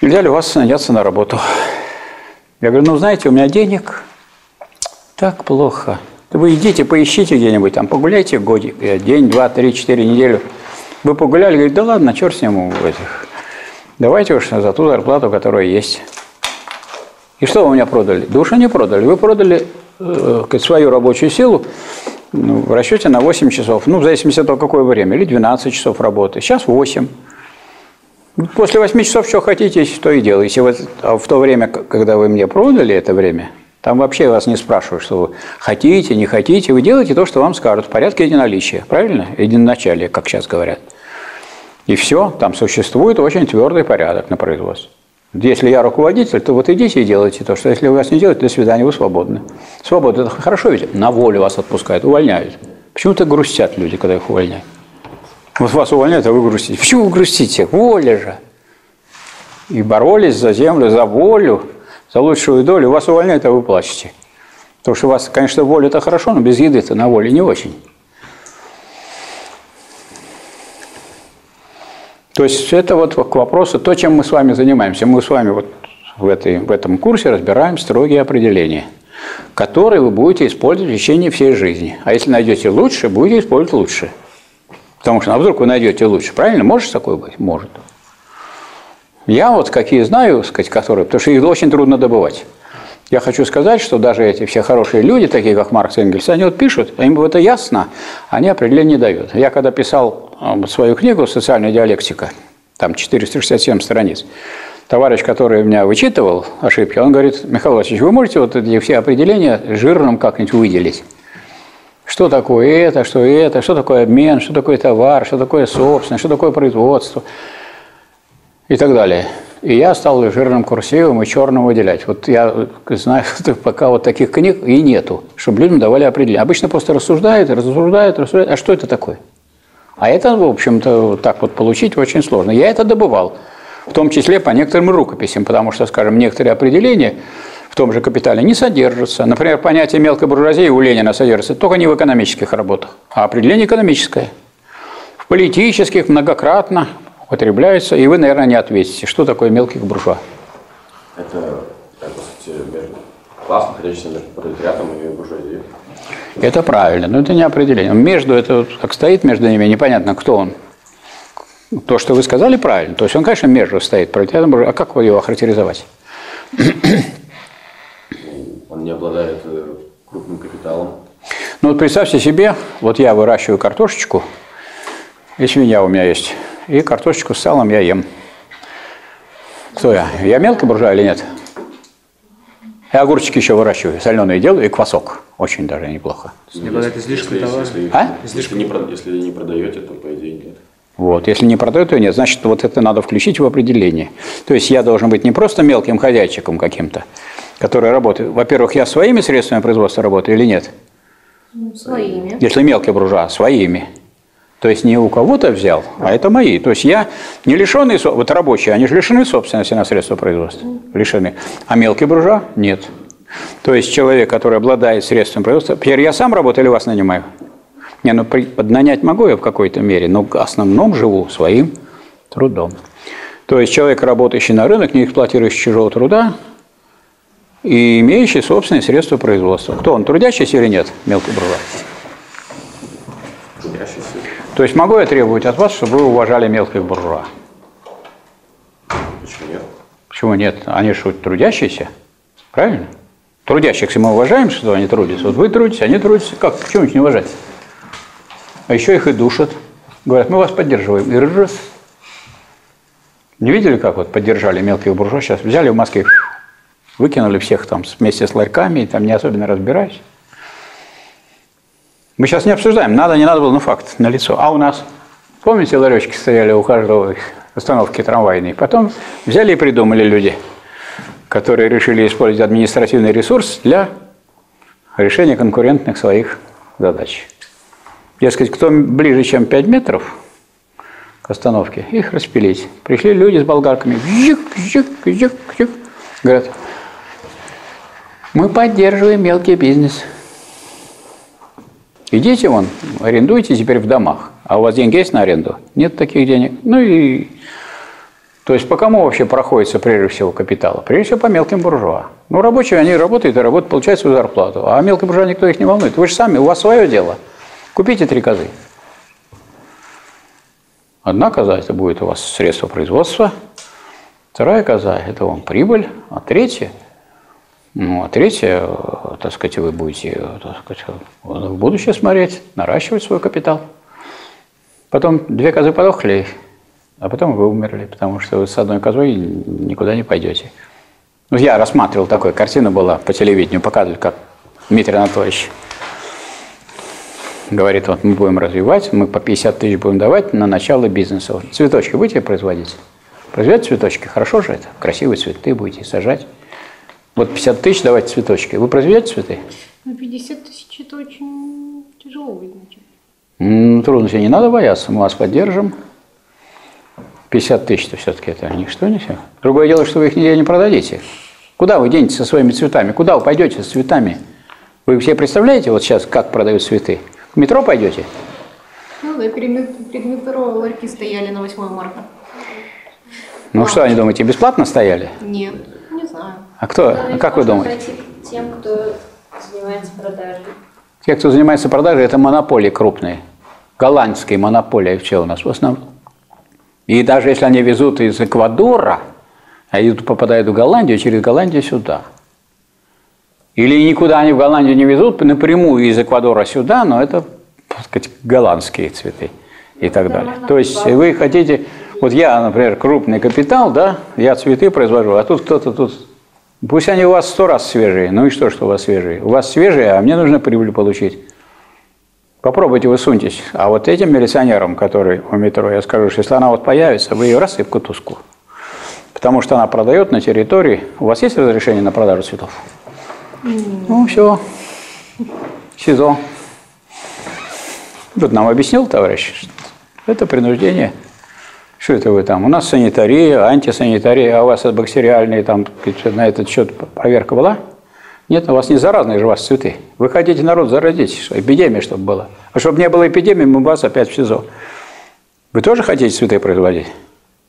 Нельзя ли у вас наняться на работу? Я говорю, ну, знаете, у меня денег так плохо. Вы идите, поищите где-нибудь, там погуляйте годик, день, два, три, четыре, неделю. Вы погуляли, говорит, да ладно, черт с ним в этих. Давайте уж за ту зарплату, которая есть. И что вы у меня продали? Душу не продали. Вы продали свою рабочую силу в расчете на 8 часов. Ну, в зависимости от того, какое время. Или 12 часов работы. Сейчас 8. После 8 часов что хотите, то и делаете. А в то время, когда вы мне продали это время, там вообще вас не спрашивают, что вы хотите, не хотите. Вы делаете то, что вам скажут. В порядке единоличия. Правильно? Единоначалие, как сейчас говорят. И все. Там существует очень твердый порядок на производстве. Если я руководитель, то вот идите и делайте то, что если вы вас не делаете, до свидания, вы свободны. Свобода – это хорошо, ведь на волю вас отпускают, увольняют. Почему-то грустят люди, когда их увольняют. Вот вас увольняют, а вы грустите. Почему вы грустите? Воля же. И боролись за землю, за волю, за лучшую долю. Вас увольняют, а вы плачете. Потому что у вас, конечно, воля – это хорошо, но без еды-то на воле не очень. То есть это вот к вопросу, то, чем мы с вами занимаемся. Мы с вами вот в этом курсе разбираем строгие определения, которые вы будете использовать в течение всей жизни. А если найдете лучше, будете использовать лучше. Потому что, а вдруг вы найдете лучше, правильно? Может такое быть? Может. Я вот какие знаю, сказать, которые, потому что их очень трудно добывать. Я хочу сказать, что даже эти все хорошие люди, такие как Маркс и Энгельс, они вот пишут, им это ясно, они определение не дают. Я когда писал свою книгу «Социальная диалектика», там 467 страниц, товарищ, который меня вычитывал ошибки, он говорит, Михаил Васильевич, вы можете вот эти все определения жирным как-нибудь выделить? Что такое это, что это, что такое обмен, что такое товар, что такое собственность, что такое производство и так далее. И я стал жирным курсивом и черным выделять. Вот я знаю, что пока вот таких книг и нету, чтобы людям давали определение. Обычно просто рассуждают. А что это такое? А это, в общем-то, так вот получить очень сложно. Я это добывал, в том числе по некоторым рукописям, потому что, скажем, некоторые определения в том же «Капитале» не содержатся. Например, понятие мелкой буржуазии у Ленина содержится только не в экономических работах, а определение экономическое. В политических многократно потребляются, и вы, наверное, не ответите, что такое мелких буржуа. Это, по сути, между классом, находящимся между пролетариатом и буржуазией. Это правильно, но это не определение. Между, это как стоит между ними, непонятно, кто он. То, что вы сказали, правильно. То есть он, конечно, между стоит пролетариатом и буржуа. А как его охарактеризовать? Он не обладает крупным капиталом. Ну вот представьте себе, вот я выращиваю картошечку, и свинья у меня есть. И картошечку с салом я ем. Кто я? Я мелко буржуа или нет? Я огурчики еще выращиваю, соленые делаю и квасок. Очень даже неплохо. Не продать излишком товара? А? Если не продаете, то по идее нет. Вот, если не продаете, то нет. Значит, вот это надо включить в определение. То есть я должен быть не просто мелким хозяйчиком каким-то, который работает. Во-первых, я своими средствами производства работаю или нет? Своими. Если мелкий буржуа, своими. То есть не у кого-то взял, а это мои. То есть я не лишенный, вот рабочие, они же лишены собственности на средства производства. Лишены. А мелкий буржуа – нет. То есть человек, который обладает средством производства, теперь я сам работаю или вас нанимаю? Не, ну поднанять могу я в какой-то мере, но в основном живу своим трудом. То есть человек, работающий на рынок, не эксплуатирующий чужого труда и имеющий собственные средства производства. Кто он, трудящийся или нет, мелкий буржуа? Трудящийся. То есть могу я требовать от вас, чтобы вы уважали мелких буржуа? Почему нет? Почему нет? Они же трудящиеся, правильно? Трудящихся мы уважаем, что они трудятся. Вот вы трудитесь, они трудятся. Как? Почему их не уважать? А еще их и душат. Говорят, мы вас поддерживаем. И не видели, как вот поддержали мелких буржуа? Сейчас взяли в Москве, выкинули всех там вместе с ларьками, и там не особенно разбираюсь. Мы сейчас не обсуждаем, надо, не надо было, но факт налицо. А у нас, помните, ларечки стояли у каждого остановки трамвайной? Потом взяли и придумали люди, которые решили использовать административный ресурс для решения конкурентных своих задач. Дескать, кто ближе, чем 5 метров к остановке, их распилить. Пришли люди с болгарками. Говорят, мы поддерживаем мелкий бизнес. Идите вон, арендуйте теперь в домах. А у вас деньги есть на аренду? Нет таких денег. Ну и... То есть по кому вообще проходится прежде всего капитала? Прежде всего по мелким буржуа. Ну, рабочие, они работают и работают, получают свою зарплату. А мелкий буржуа никто их не волнует. Вы же сами, у вас свое дело. Купите 3 козы. Одна коза – это будет у вас средство производства. 2-я коза – это вам прибыль. А 3-я, ну, так сказать, вы будете, так сказать, в будущее смотреть, наращивать свой капитал. Потом 2 козы подохли, а потом вы умерли, потому что вы с 1 козой никуда не пойдете. Ну, я рассматривал такую картину, была по телевидению, показывали, как Дмитрий Анатольевич говорит, вот мы будем развивать, мы по 50 тысяч будем давать на начало бизнеса. Вот, цветочки будете производить? Производить цветочки, хорошо же это, красивые цветы будете сажать. Вот 50 тысяч давайте цветочки. Вы произведете цветы? Ну, 50 тысяч это очень тяжело, значит. Ну, трудностей не надо бояться, мы вас поддержим. 50 тысяч-то все-таки это ничто не все. Другое дело, что вы их нигде не продадите. Куда вы денетесь со своими цветами? Куда вы пойдете с цветами? Вы все представляете, вот сейчас как продают цветы? В метро пойдете? Ну да, перед метро ларьки стояли на 8 марта. Ну что, они думаете, бесплатно стояли? Нет, не знаю. А кто? А как вы думаете? Тем, кто занимается продажей. Те, кто занимается продажей, это монополии крупные. Голландские монополии все у нас в основном. И даже если они везут из Эквадора, они попадают в Голландию, через Голландию сюда. Или никуда они в Голландию не везут, напрямую из Эквадора сюда, но это, так сказать, голландские цветы и так далее. То есть вы хотите, вот я, например, крупный капитал, да, я цветы произвожу, а тут кто-то тут, пусть они у вас 100 раз свежие, ну и что, что у вас свежие? У вас свежие, а мне нужно прибыль получить. Попробуйте, вы суньтесь. А вот этим милиционерам, которые у метро, я скажу, что если она вот появится, вы ее раз и в кутузку. Потому что она продает на территории. У вас есть разрешение на продажу цветов? Ну, все. СИЗО. Вот нам объяснил товарищ, это принуждение. Что это вы там? У нас санитария, антисанитария, а у вас бактериальные там на этот счет проверка была? Нет, у вас не заразные же у вас цветы. Вы хотите народ заразить, эпидемия чтобы была. А чтобы не было эпидемии, мы вас опять в СИЗО. Вы тоже хотите цветы производить?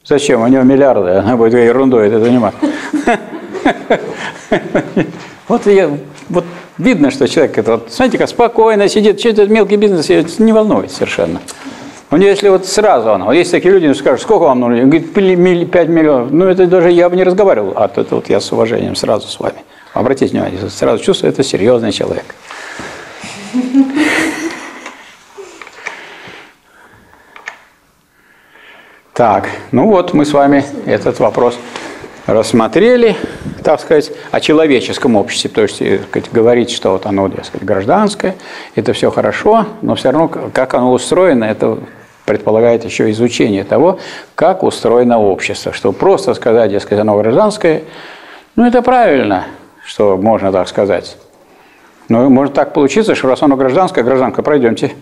Зачем? У него миллиарды, она будет ерундой это заниматься. Вот видно, что человек, смотрите, как спокойно сидит, что этот мелкий бизнес не волнует совершенно. У него, если вот сразу она, есть такие люди, скажут, сколько вам нужно? Он говорит, 5 миллионов. Ну, это даже я бы не разговаривал, а то вот я с уважением сразу с вами. Обратите внимание, сразу чувствую, это серьезный человек. Так, ну вот мы с вами этот вопрос рассмотрели, так сказать, о человеческом обществе. То есть говорить, что вот оно, так сказать, гражданское, это все хорошо, но все равно, как оно устроено, это предполагает еще изучение того, как устроено общество. Что просто сказать, так сказать, оно гражданское, ну это правильно. Что можно так сказать. Но может так получиться, что раз оно гражданское, гражданка, пройдемте.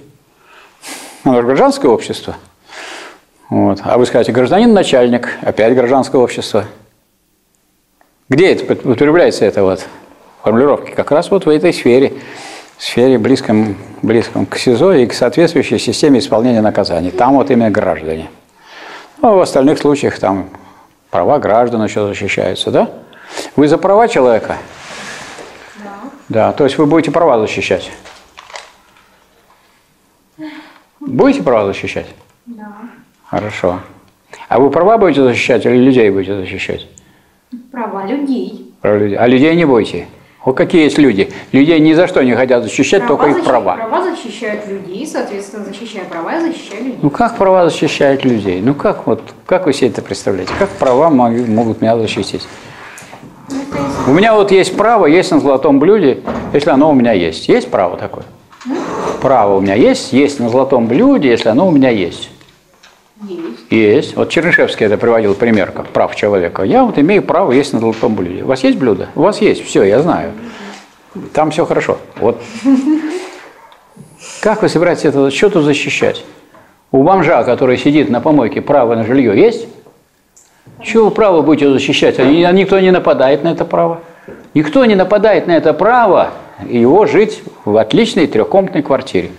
Оно же гражданское общество. Вот. А вы скажете, гражданин начальник, опять гражданское общество. Где это употребляется эта вот формулировка? Как раз вот в этой сфере. В сфере близком к СИЗО и к соответствующей системе исполнения наказаний. Там вот именно граждане. Ну, а в остальных случаях там права граждан еще защищаются, да? Вы за права человека? Да. Да, то есть вы будете права защищать? Будете права защищать? Да. Хорошо. А вы права будете защищать или людей будете защищать? Права людей. Права людей. А людей не будете? Вот какие есть люди? Людей ни за что не хотят защищать, права только их права. Права защищают людей, соответственно, защищая права, я защищаю людей. Ну как права защищают людей? Ну как вот, как вы себе это представляете? Как права могут меня защитить? У меня вот есть право, есть на золотом блюде, если оно у меня есть. Есть право такое? Право у меня есть на золотом блюде, если оно у меня есть. Есть. Вот Чернышевский это приводил пример, как прав человека. Я вот имею право есть на золотом блюде. У вас есть блюдо? У вас есть. Все, я знаю. Там все хорошо. Вот. Как вы собираетесь это что-то защищать? У бомжа, который сидит на помойке, право на жилье есть? Чего вы право будете защищать? Никто не нападает на это право. Никто не нападает на это право его жить в отличной 3-комнатной квартире.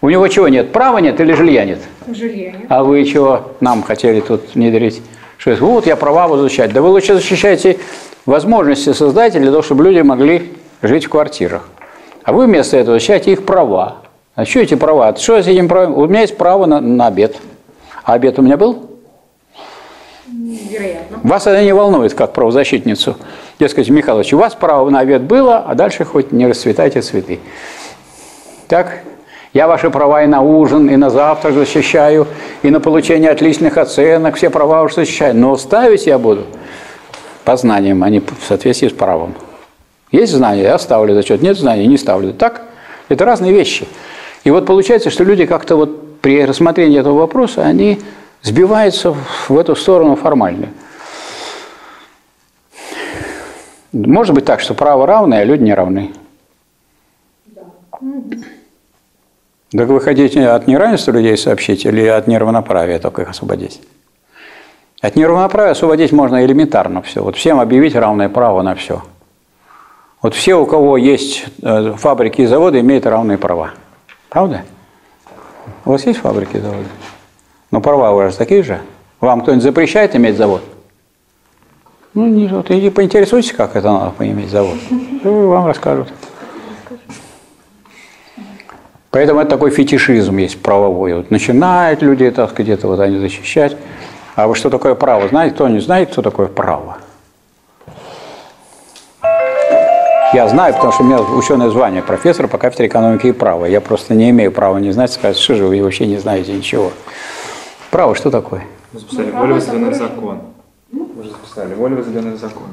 У него чего нет? Права нет или жилья нет? Жилья нет. А вы чего нам хотели тут внедрить? Что вот я права защищать. Да вы лучше защищаете возможности создать для того, чтобы люди могли жить в квартирах. А вы вместо этого считаете их права. А что эти права? Что с этим правом? У меня есть право на обед. А обед у меня был? Вероятно. Вас это не волнует, как правозащитницу. Дескать, Михайлович, у вас право на обед было, а дальше хоть не расцветайте цветы. Так, я ваши права и на ужин, и на завтрак защищаю, и на получение отличных оценок, все права уж защищаю. Но ставить я буду по знаниям, а не в соответствии с правом. Есть знания, я ставлю зачет, нет знаний, не ставлю. Так, это разные вещи. И вот получается, что люди как-то вот при рассмотрении этого вопроса, они сбиваются в эту сторону формальную. Может быть так, что право равное, а люди не равны. Так вы хотите от неравенства людей сообщить или от неравноправия только их освободить? От неравноправия освободить можно элементарно все. Вот всем объявить равное право на все. Вот все, у кого есть фабрики и заводы, имеют равные права. Правда? У вас есть фабрики и заводы? Но права у вас такие же. Вам кто-нибудь запрещает иметь завод? Ну, не, вот, иди поинтересуйтесь, как это надо иметь завод. И вам расскажут. Поэтому это такой фетишизм есть правовой. Вот начинают люди, так сказать, где-то вот они защищать. А вы что такое право? Знаете, кто не знает, что такое право? Я знаю, потому что у меня ученое звание профессора по кафедре экономики и права. Я просто не имею права не знать, сказать, что же вы вообще не знаете ничего. Право что такое? Вы записали волевызванный закон. Вы записали волевызванный закон.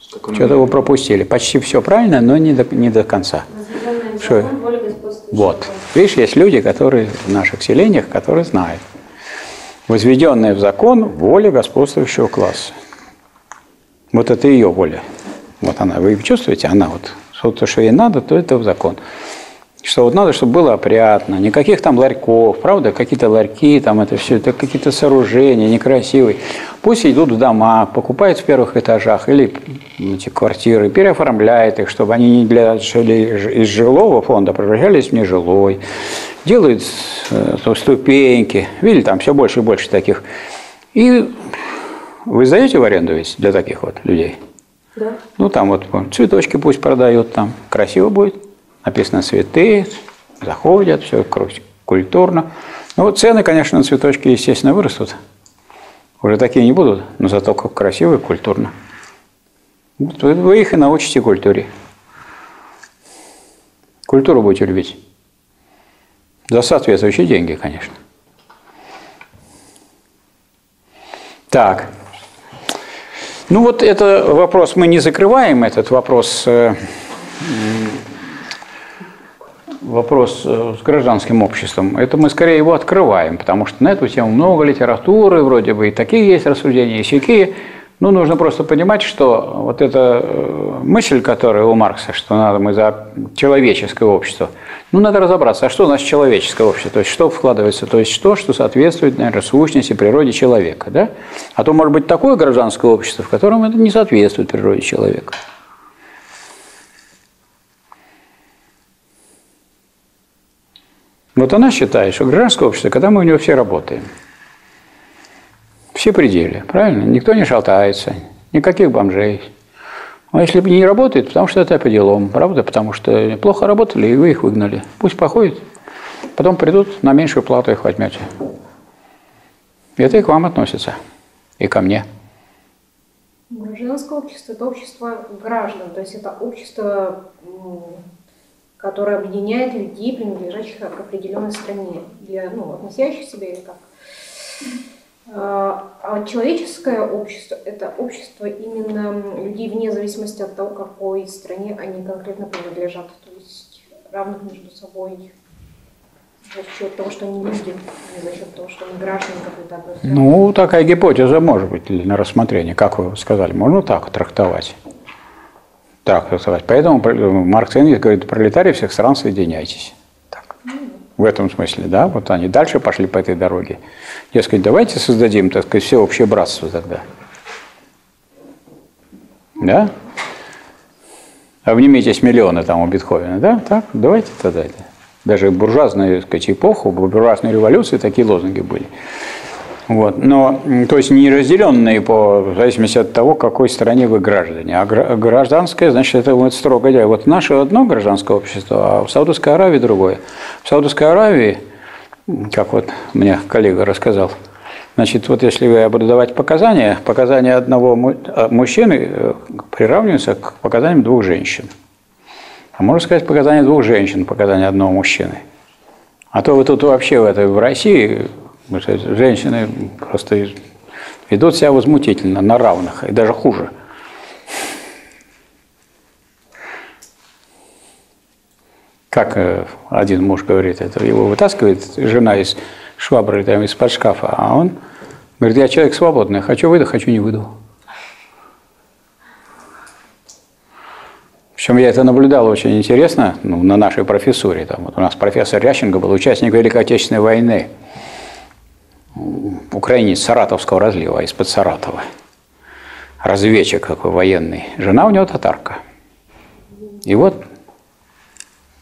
Что-то вы пропустили. Почти все правильно, но не до конца. Что? Вот. Видишь, есть люди, которые в наших селениях, которые знают. Возведенная в закон воля господствующего класса. Вот это ее воля. Вот она. Вы чувствуете? Она вот. То, что ей надо, то это в закон. Что вот надо, чтобы было опрятно, никаких там ларьков, правда, какие-то ларьки, там это все, это какие-то сооружения некрасивые. Пусть идут в дома, покупают в первых этажах или эти квартиры, переоформляют их, чтобы они не из жилого фонда превращались в нежилой. Делают ступеньки, видели, там все больше и больше таких. И вы сдаете в аренду ведь для таких вот людей? Да. Ну там вот цветочки пусть продают, там красиво будет. Написано «цветы», заходят, все культурно. Ну вот цены, конечно, на цветочки, естественно, вырастут. Уже такие не будут, но зато как красиво и культурно. Вот вы их и научите культуре. Культуру будете любить. За соответствующие деньги, конечно. Так. Ну вот это вопрос, мы не закрываем этот вопрос... Вопрос с гражданским обществом, это мы скорее его открываем, потому что на эту тему много литературы, вроде бы и такие есть рассуждения, и сякие. Ну, нужно просто понимать, что вот эта мысль, которая у Маркса, что надо мы за человеческое общество, ну, надо разобраться, а что у нас человеческое общество, то есть что вкладывается, то есть то, что соответствует, наверное, сущности природе человека, да? А то может быть такое гражданское общество, в котором это не соответствует природе человека. Вот она считает, что гражданское общество, когда мы у него все работаем, все пределы, правильно? Никто не шатается, никаких бомжей. А если бы не работает, потому что это по делам, правда? Потому что плохо работали, и вы их выгнали. Пусть походят, потом придут, на меньшую плату их возьмете. Это и к вам относится, и ко мне. Гражданское общество – это общество граждан, то есть это общество... которая объединяет людей, принадлежащих к определенной стране, относящих себя или как. А человеческое общество – это общество именно людей вне зависимости от того, какой стране они конкретно принадлежат, то есть равных между собой за счет того, что они люди, не за счет того, что они граждане какой-то одной страны. Ну, такая гипотеза может быть на рассмотрение, как вы сказали, можно так трактовать. Так, поэтому Маркс и Энгельс говорит, пролетарии всех стран, соединяйтесь. Так. В этом смысле, да, вот они дальше пошли по этой дороге. Дескать, давайте создадим, так сказать, всеобщее братство тогда. Да? Обнимитесь миллионы там у Бетховена, да? Так, давайте тогда. Даже буржуазную, так сказать, эпоху, буржуазной революции такие лозунги были. Вот. Но, то есть, не разделенные в зависимости от того, какой стране вы граждане. А гражданское, значит, это вот строго дело. Вот наше одно гражданское общество, а в Саудовской Аравии другое. В Саудовской Аравии, как вот мне коллега рассказал, значит, вот если вы будете давать показания, показания одного мужчины приравниваются к показаниям двух женщин. А можно сказать, показания двух женщин, показания одного мужчины. А то вы тут вообще в России... Женщины просто ведут себя возмутительно, на равных, и даже хуже. Как один муж говорит, это его вытаскивает жена из швабры, там, из-под шкафа, а он говорит, я человек свободный, хочу выйду, хочу не выйду. Причем я это наблюдал очень интересно, ну, на нашей профессуре. Там, вот у нас профессор Ященко был участник Великой Отечественной войны. Украинец Саратовского разлива, из-под Саратова. Разведчик такой военный. Жена у него татарка. И вот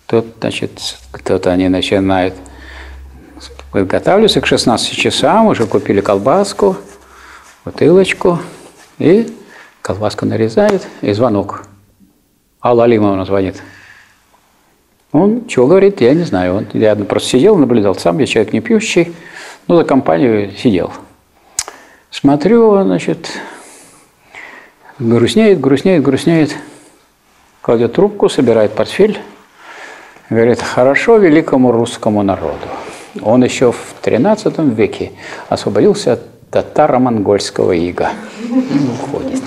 тут, значит, кто-то они начинают подготавливаться к 16 часам, уже купили колбаску, бутылочку, и колбаску нарезают, и звонок. Алла Алимовна звонит. Он чего говорит, я не знаю. Он, я просто сидел, наблюдал сам, я человек не пьющий. Ну, за компанию сидел. Смотрю, значит, грустнеет, грустнеет, грустнеет. Кладет трубку, собирает портфель. Говорит, хорошо великому русскому народу. Он еще в 13 веке освободился от татаро-монгольского ига. Уходит.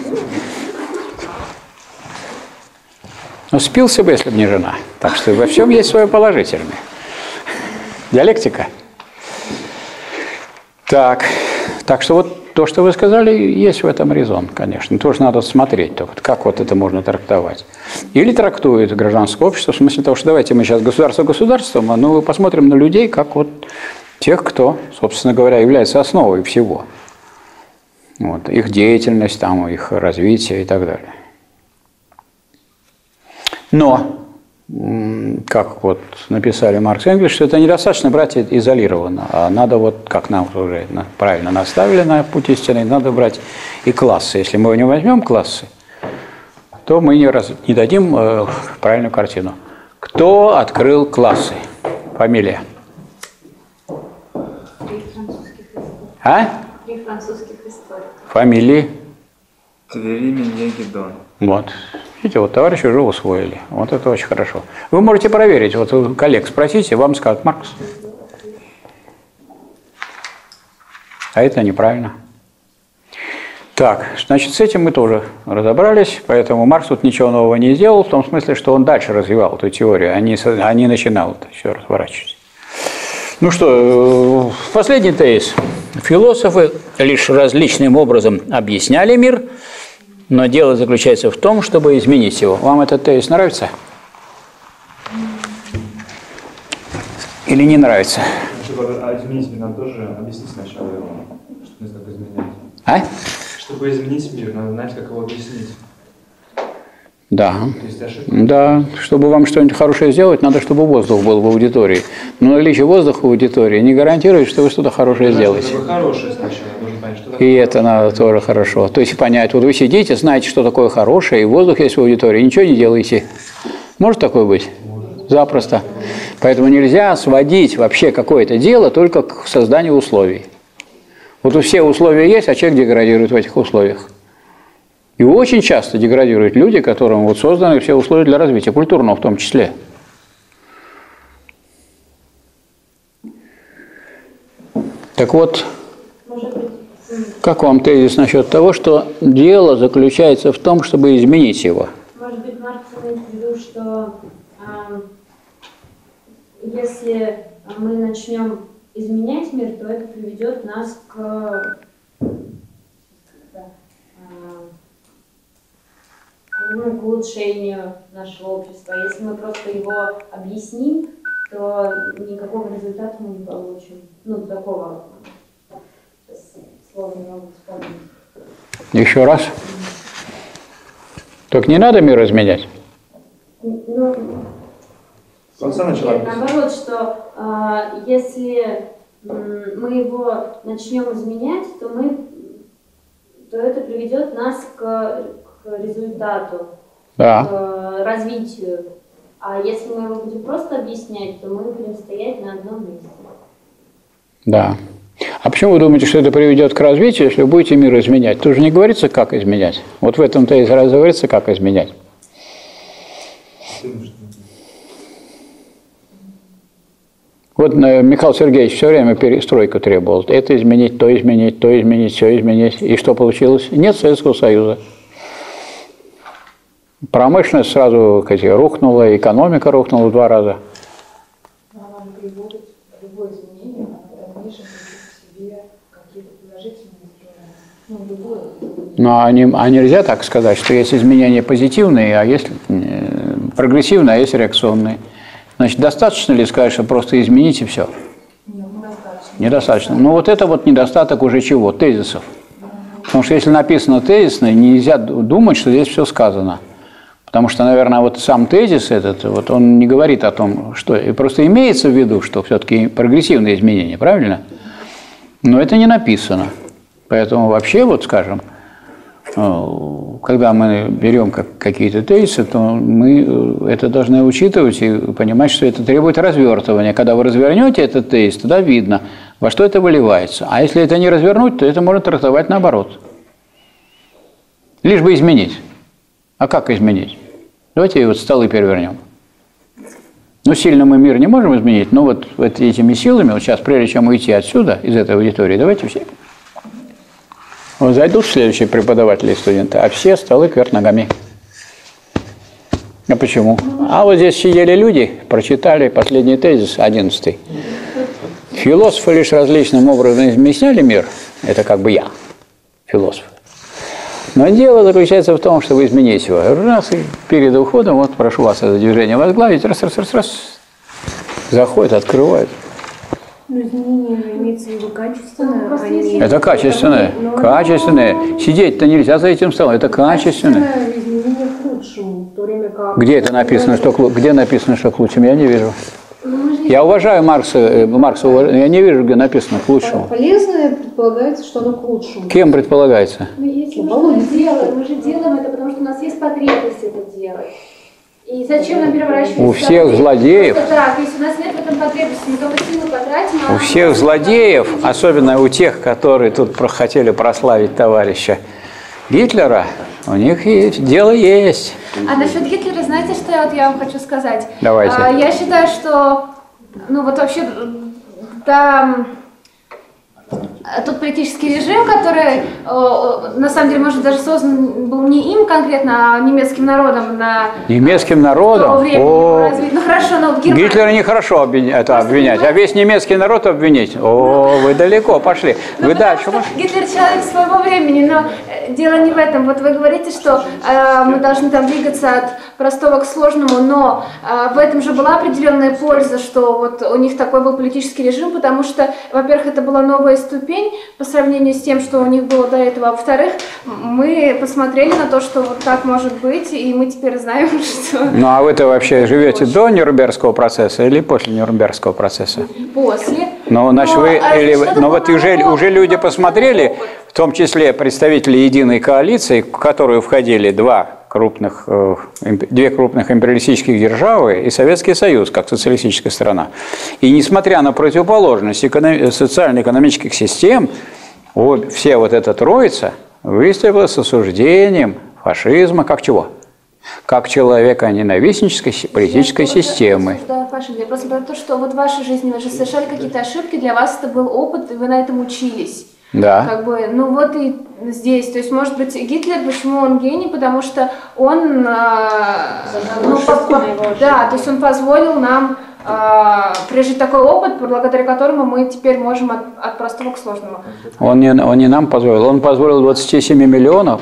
Но спился бы, если бы не жена. Так что во всем есть свое положительное. Диалектика. Так что вот то, что вы сказали, есть в этом резон, конечно. Тоже надо смотреть, только, как вот это можно трактовать. Или трактует гражданское общество, в смысле того, что давайте мы сейчас государство государством, но мы посмотрим на людей, как вот тех, кто, собственно говоря, является основой всего. Вот, их деятельность, там, их развитие и так далее. Но, как вот написали Маркс и Энгельс, что это недостаточно брать изолированно, а надо вот, как нам уже правильно наставили на путь истины, надо брать и классы. Если мы не возьмем классы, то мы не дадим правильную картину. Кто открыл классы? Фамилия? Три французских историка. Фамилии? Веримин Ягидон. Вот. Видите, вот товарищи уже усвоили. Вот это очень хорошо. Вы можете проверить. Вот у коллег спросите, вам скажут Маркс. А это неправильно. Так, значит, с этим мы тоже разобрались. Поэтому Маркс тут ничего нового не сделал, в том смысле, что он дальше развивал эту теорию, а не начинал это все разворачивать. Ну что, последний тезис. Философы лишь различным образом объясняли мир, но дело заключается в том, чтобы изменить его. Вам этот тезис нравится? Или не нравится? А изменить мир надо тоже объяснить сначала его. Что нужно изменять? Чтобы изменить мир, надо знать, как его объяснить. Да. Да. Чтобы вам что-нибудь хорошее сделать, надо, чтобы воздух был в аудитории. Но наличие воздуха в аудитории не гарантирует, что вы что-то хорошее сделаете. Хорошее сначала. И это надо тоже хорошо. То есть понять, вот вы сидите, знаете, что такое хорошее, и воздух есть в аудитории, ничего не делаете. Может такое быть? Запросто. Поэтому нельзя сводить вообще какое-то дело только к созданию условий. Вот все условия есть, а человек деградирует в этих условиях. И очень часто деградируют люди, которым вот созданы все условия для развития, культурного в том числе. Так вот... Как вам тезис насчет того, что дело заключается в том, чтобы изменить его? Может быть, Маркс имеет в виду, что если мы начнем изменять мир, то это приведет нас к... к улучшению нашего общества. Если мы просто его объясним, то никакого результата мы не получим. Ну, такого... Еще раз. Только не надо мир изменять. Ну, наоборот, что если мы его начнем изменять, то это приведет нас к результату, к развитию. А если мы его будем просто объяснять, то мы будем стоять на одном месте. Да. А почему вы думаете, что это приведет к развитию, если вы будете мир изменять? Тут же не говорится, как изменять. Вот в этом-то и сразу говорится, как изменять. Вот Михаил Сергеевич все время перестройку требовал. Это изменить, то изменить, все изменить. И что получилось? Нет Советского Союза. Промышленность сразу рухнула, экономика рухнула в 2 раза. Но а нельзя так сказать, что есть изменения позитивные, а есть прогрессивные, а есть реакционные. Значит, достаточно ли сказать, что просто измените все? Нет, недостаточно. Недостаточно. Ну вот это вот недостаток уже чего? Тезисов. Потому что если написано тезисно, нельзя думать, что здесь все сказано. Потому что, наверное, вот сам тезис этот, вот он не говорит о том, что... И просто имеется в виду, что все-таки прогрессивные изменения, правильно? Но это не написано. Поэтому вообще, вот скажем, когда мы берем какие-то тезисы, то мы это должны учитывать и понимать, что это требует развертывания. Когда вы развернете этот тезис, тогда видно, во что это выливается. А если это не развернуть, то это можно трактовать наоборот. Лишь бы изменить. А как изменить? Давайте вот столы перевернем. Ну, сильно мы мир не можем изменить, но вот этими силами, вот сейчас, прежде чем уйти отсюда, из этой аудитории, давайте все... Вот зайдут следующие преподаватели и студенты, а все столы кверх ногами. А почему? А вот здесь сидели люди, прочитали последний тезис, 11-й. Философы лишь различным образом изменяли мир. Это как бы я, философ. Но дело заключается в том, чтобы изменить его. Раз, и перед уходом, вот прошу вас это движение возглавить, раз. Заходит, открывает. Но изменения имеются в виду качественное. Это качественное. Качественное. Сидеть-то нельзя за этим столом. Это качественное. Изменение к лучшему. В то время как... Где это написано, что к... Где написано, что к лучшему? Я не вижу. Я уважаю Маркса, я не вижу, где написано к лучшему. Полезное предполагается, что оно к лучшему. Кем предполагается? Но если мы же делаем это, потому что у нас есть потребность это делать. И зачем нам переворачивать? У всех злодеев, у всех злодеев, особенно у тех, которые тут хотели прославить товарища Гитлера, у них есть, дело есть. А насчет Гитлера, знаете, что я вам хочу сказать? Давайте. Я считаю, что, ну вот вообще, да, тот политический режим, который, на самом деле, может, даже создан был не им конкретно, а немецким народом. Немецким народом? Ну хорошо, но Гитлера нехорошо обвинять, а весь немецкий народ обвинить. О, вы далеко пошли. Вы дальше пошли. Гитлер человек своего времени, но дело не в этом. Вот вы говорите, что мы должны там двигаться от простого к сложному, но в этом же была определенная польза, что вот у них такой был политический режим, потому что, во-первых, это была новая ступень по сравнению с тем, что у них было до этого. А во-вторых, мы посмотрели на то, что вот так может быть, и мы теперь знаем, что... Ну а вы-то вообще живете до Нюрнбергского процесса или после Нюрнбергского процесса? После. Ну, значит, уже люди посмотрели, в том числе представители единой коалиции, в которую входили две крупных империалистических державы и Советский Союз, как социалистическая страна. И несмотря на противоположность социально-экономических систем, все вот эта троица выступила с осуждением фашизма как чего? Как человека ненавистнической политической системы. Я просто про то, что вот в вашей жизни вы же совершали какие-то ошибки, для вас это был опыт, и вы на этом учились. Да. Как бы, ну вот и здесь. То есть, может быть, Гитлер, почему он гений? Потому что он, то есть он позволил нам прожить такой опыт, благодаря которому мы теперь можем от простого к сложному. Он не нам позволил, он позволил 27 миллионов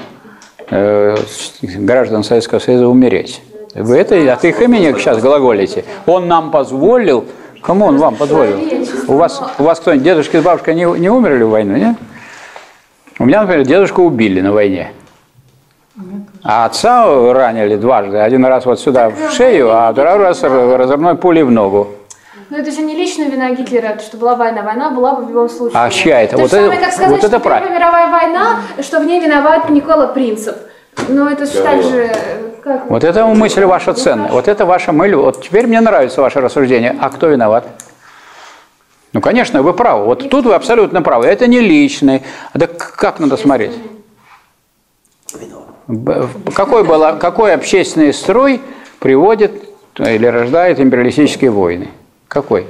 граждан Советского Союза умереть. Вы это от их имени сейчас глаголите. Он нам позволил. Кому он вам позволил? У вас кто-нибудь, дедушка и бабушка, не умерли в войну, нет? У меня, например, дедушку убили на войне. А отца ранили 2 раза. Один раз вот сюда в шею, а 2-й раз разрывной пулей в ногу. Но это же не личная вина Гитлера, что была война. Война была бы в любом случае. А чья это? Вот это, как сказать, вот это правильно. Первая мировая война, что в ней виноват Никола Принцип. Но это же так же... Как? Вот это мысль ваша ценная. Вот это ваша мысль. Вот теперь мне нравится ваше рассуждение. А кто виноват? Ну, конечно, вы правы. Вот тут вы абсолютно правы. Это не личный. Да как надо смотреть? Какой общественный строй приводит или рождает империалистические войны? Какой?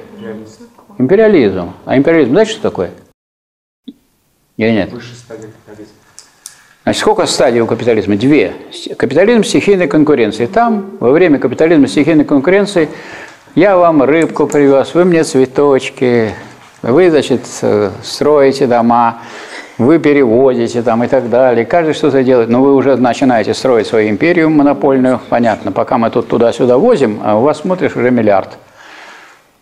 Империализм. А империализм, знаете, что такое? Или нет? Высшая стадия капитализма. Значит, сколько стадий у капитализма? Две. Капитализм стихийной конкуренции. Там, во время капитализма стихийной конкуренции, я вам рыбку привез, вы мне цветочки, вы, значит, строите дома, вы перевозите там и так далее. Каждый что-то делает, но вы уже начинаете строить свою империю монопольную. Понятно, пока мы тут туда-сюда возим, а у вас, смотришь, уже миллиард.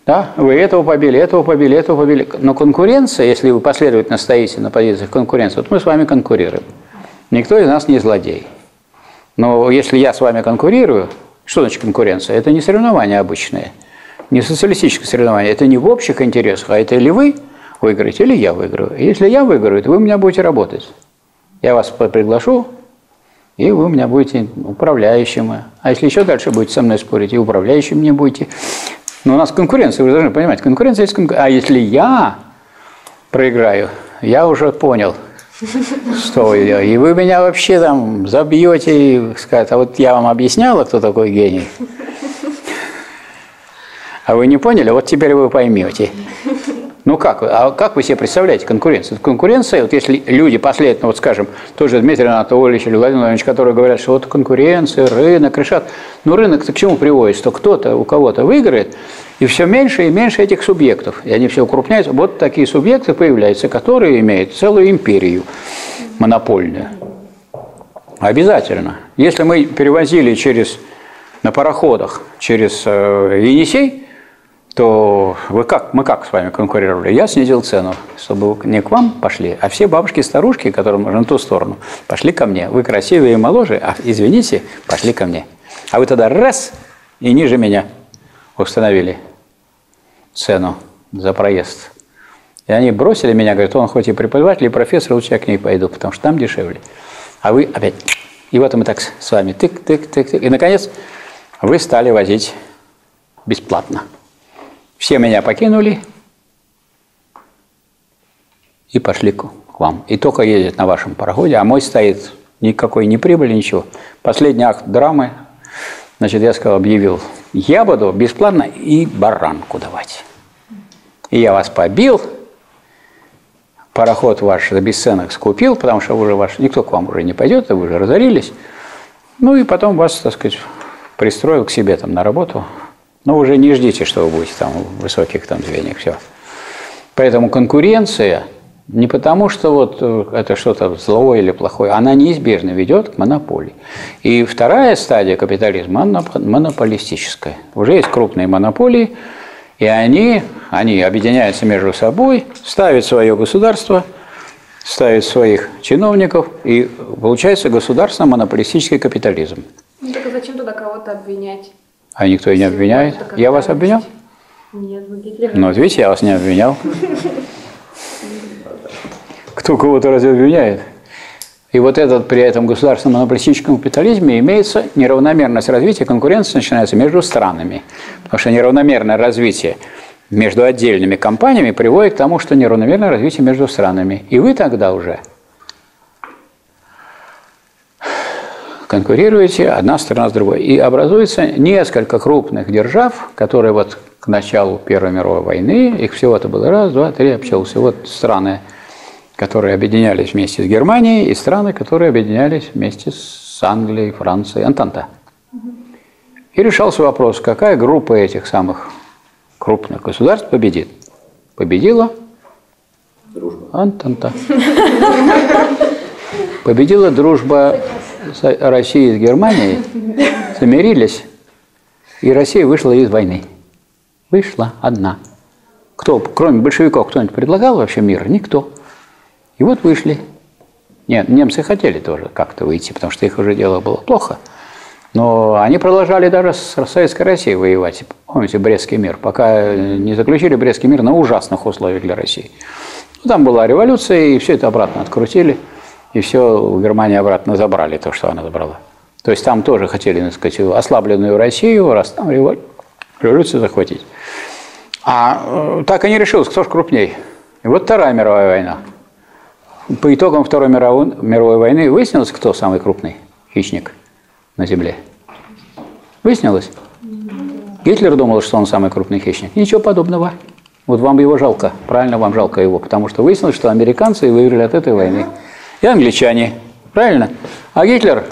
Да? Вы этого побили, этого побили, этого побили. Но конкуренция, если вы последовательно стоите на позициях конкуренции, вот мы с вами конкурируем. Никто из нас не злодей. Но если я с вами конкурирую, что значит конкуренция? Это не соревнования обычные, не социалистическое соревнование. Это не в общих интересах, а это или вы выиграете, или я выиграю. Если я выиграю, то вы у меня будете работать. Я вас приглашу, и вы у меня будете управляющим. А если еще дальше будете со мной спорить, и управляющим не будете. Но у нас конкуренция, вы должны понимать, конкуренция есть конкуренция. А если я проиграю, я уже понял, что и вы меня вообще там забьете и скажете, а вот я вам объясняла, кто такой гений, а вы не поняли, вот теперь вы поймете. Ну как, а как вы себе представляете конкуренцию? Конкуренция, вот если люди последовательно, вот скажем, тоже Дмитрий Анатольевич или Владимир Владимирович, которые говорят, что вот конкуренция, рынок решат. Но рынок-то к чему приводит? Что кто-то у кого-то выиграет, и все меньше и меньше этих субъектов. И они все укрупняются. Вот такие субъекты появляются, которые имеют целую империю монопольную. Обязательно. Если мы перевозили на пароходах через Енисей, то мы как с вами конкурировали? Я снизил цену, чтобы не к вам пошли, а все бабушки-старушки, которым нужно ту сторону, пошли ко мне. Вы красивее и моложе, а, извините, пошли ко мне. А вы тогда раз и ниже меня установили цену за проезд. И они бросили меня, говорят, он хоть и преподаватель, и профессор, лучше я к ней пойду, потому что там дешевле. А вы опять. И вот мы так с вами тык-тык-тык-тык. И, наконец, вы стали возить бесплатно. Все меня покинули и пошли к вам. И только ездят на вашем пароходе, а мой стоит, никакой не прибыли, ничего. Последний акт драмы, значит, я сказал, объявил, я буду бесплатно и баранку давать. И я вас побил, пароход ваш за бесценок скупил, потому что уже ваш, никто к вам уже не пойдет, вы уже разорились. Ну и потом вас, так сказать, пристроил к себе там на работу. Но уже не ждите, что вы будете там в высоких там звеньях, все. Поэтому конкуренция не потому, что вот это что-то злое или плохое, она неизбежно ведет к монополии. И вторая стадия капитализма, она монополистическая. Уже есть крупные монополии, и они объединяются между собой, ставят свое государство, ставят своих чиновников, и получается государственно-монополистический капитализм. Ну так зачем туда кого-то обвинять? А никто и не обвиняет. Я вас обвинял? Нет, вы Гитлера. Ну, вот видите, я вас не обвинял. Кто кого-то разве обвиняет? И вот этот при этом государственном монополистическом капитализме имеется неравномерность развития, конкуренция начинается между странами. Потому что неравномерное развитие между отдельными компаниями приводит к тому, что неравномерное развитие между странами. И вы тогда уже конкурируете одна страна с другой. И образуется несколько крупных держав, которые вот к началу Первой мировой войны, их всего-то было раз, два, три, общался. Вот страны, которые объединялись вместе с Германией, и страны, которые объединялись вместе с Англией, Францией, Антанта. И решался вопрос, какая группа этих самых крупных государств победит. Победила дружба. Антанта. Победила дружба России с Германией, замирились, и Россия вышла из войны. Вышла одна. Кто, кроме большевиков, кто-нибудь предлагал вообще мир? Никто. И вот вышли. Нет, немцы хотели тоже как-то выйти, потому что их уже дело было плохо. Но они продолжали даже с Советской Россией воевать. Помните Брестский мир? Пока не заключили Брестский мир на ужасных условиях для России. Ну, там была революция, и все это обратно открутили, и все у Германии обратно забрали то, что она забрала. То есть там тоже хотели, так сказать, ослабленную Россию, раз там революцию захватить. А так и не решилось, кто же крупней. И вот Вторая мировая война. По итогам Второй мировой войны выяснилось, кто самый крупный хищник на земле? Выяснилось? Гитлер думал, что он самый крупный хищник. Ничего подобного. Вот вам его жалко. Правильно, вам жалко его. Потому что выяснилось, что американцы выиграли от этой войны. И англичане. Правильно? А Гитлер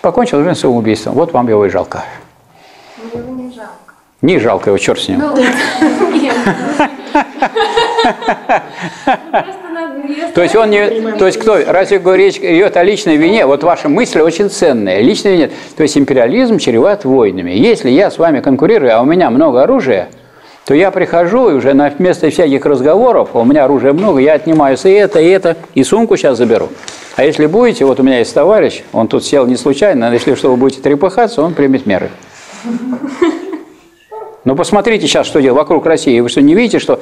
покончил жизнь самоубийством. Вот вам его и жалко. Но его не жалко. Не жалко его, черт с ним. То есть он не... То есть кто? Разве речь идет о личной вине? Вот ваши мысли очень ценные. Личная вина. То есть империализм чреват войнами. Если я с вами конкурирую, а у меня много оружия, то я прихожу, и уже вместо всяких разговоров, у меня оружия много, я отнимаюсь и это, и сумку сейчас заберу. А если будете, вот у меня есть товарищ, он тут сел не случайно, если что, вы будете трепыхаться, он примет меры. Но посмотрите сейчас, что делают вокруг России. Вы что, не видите, что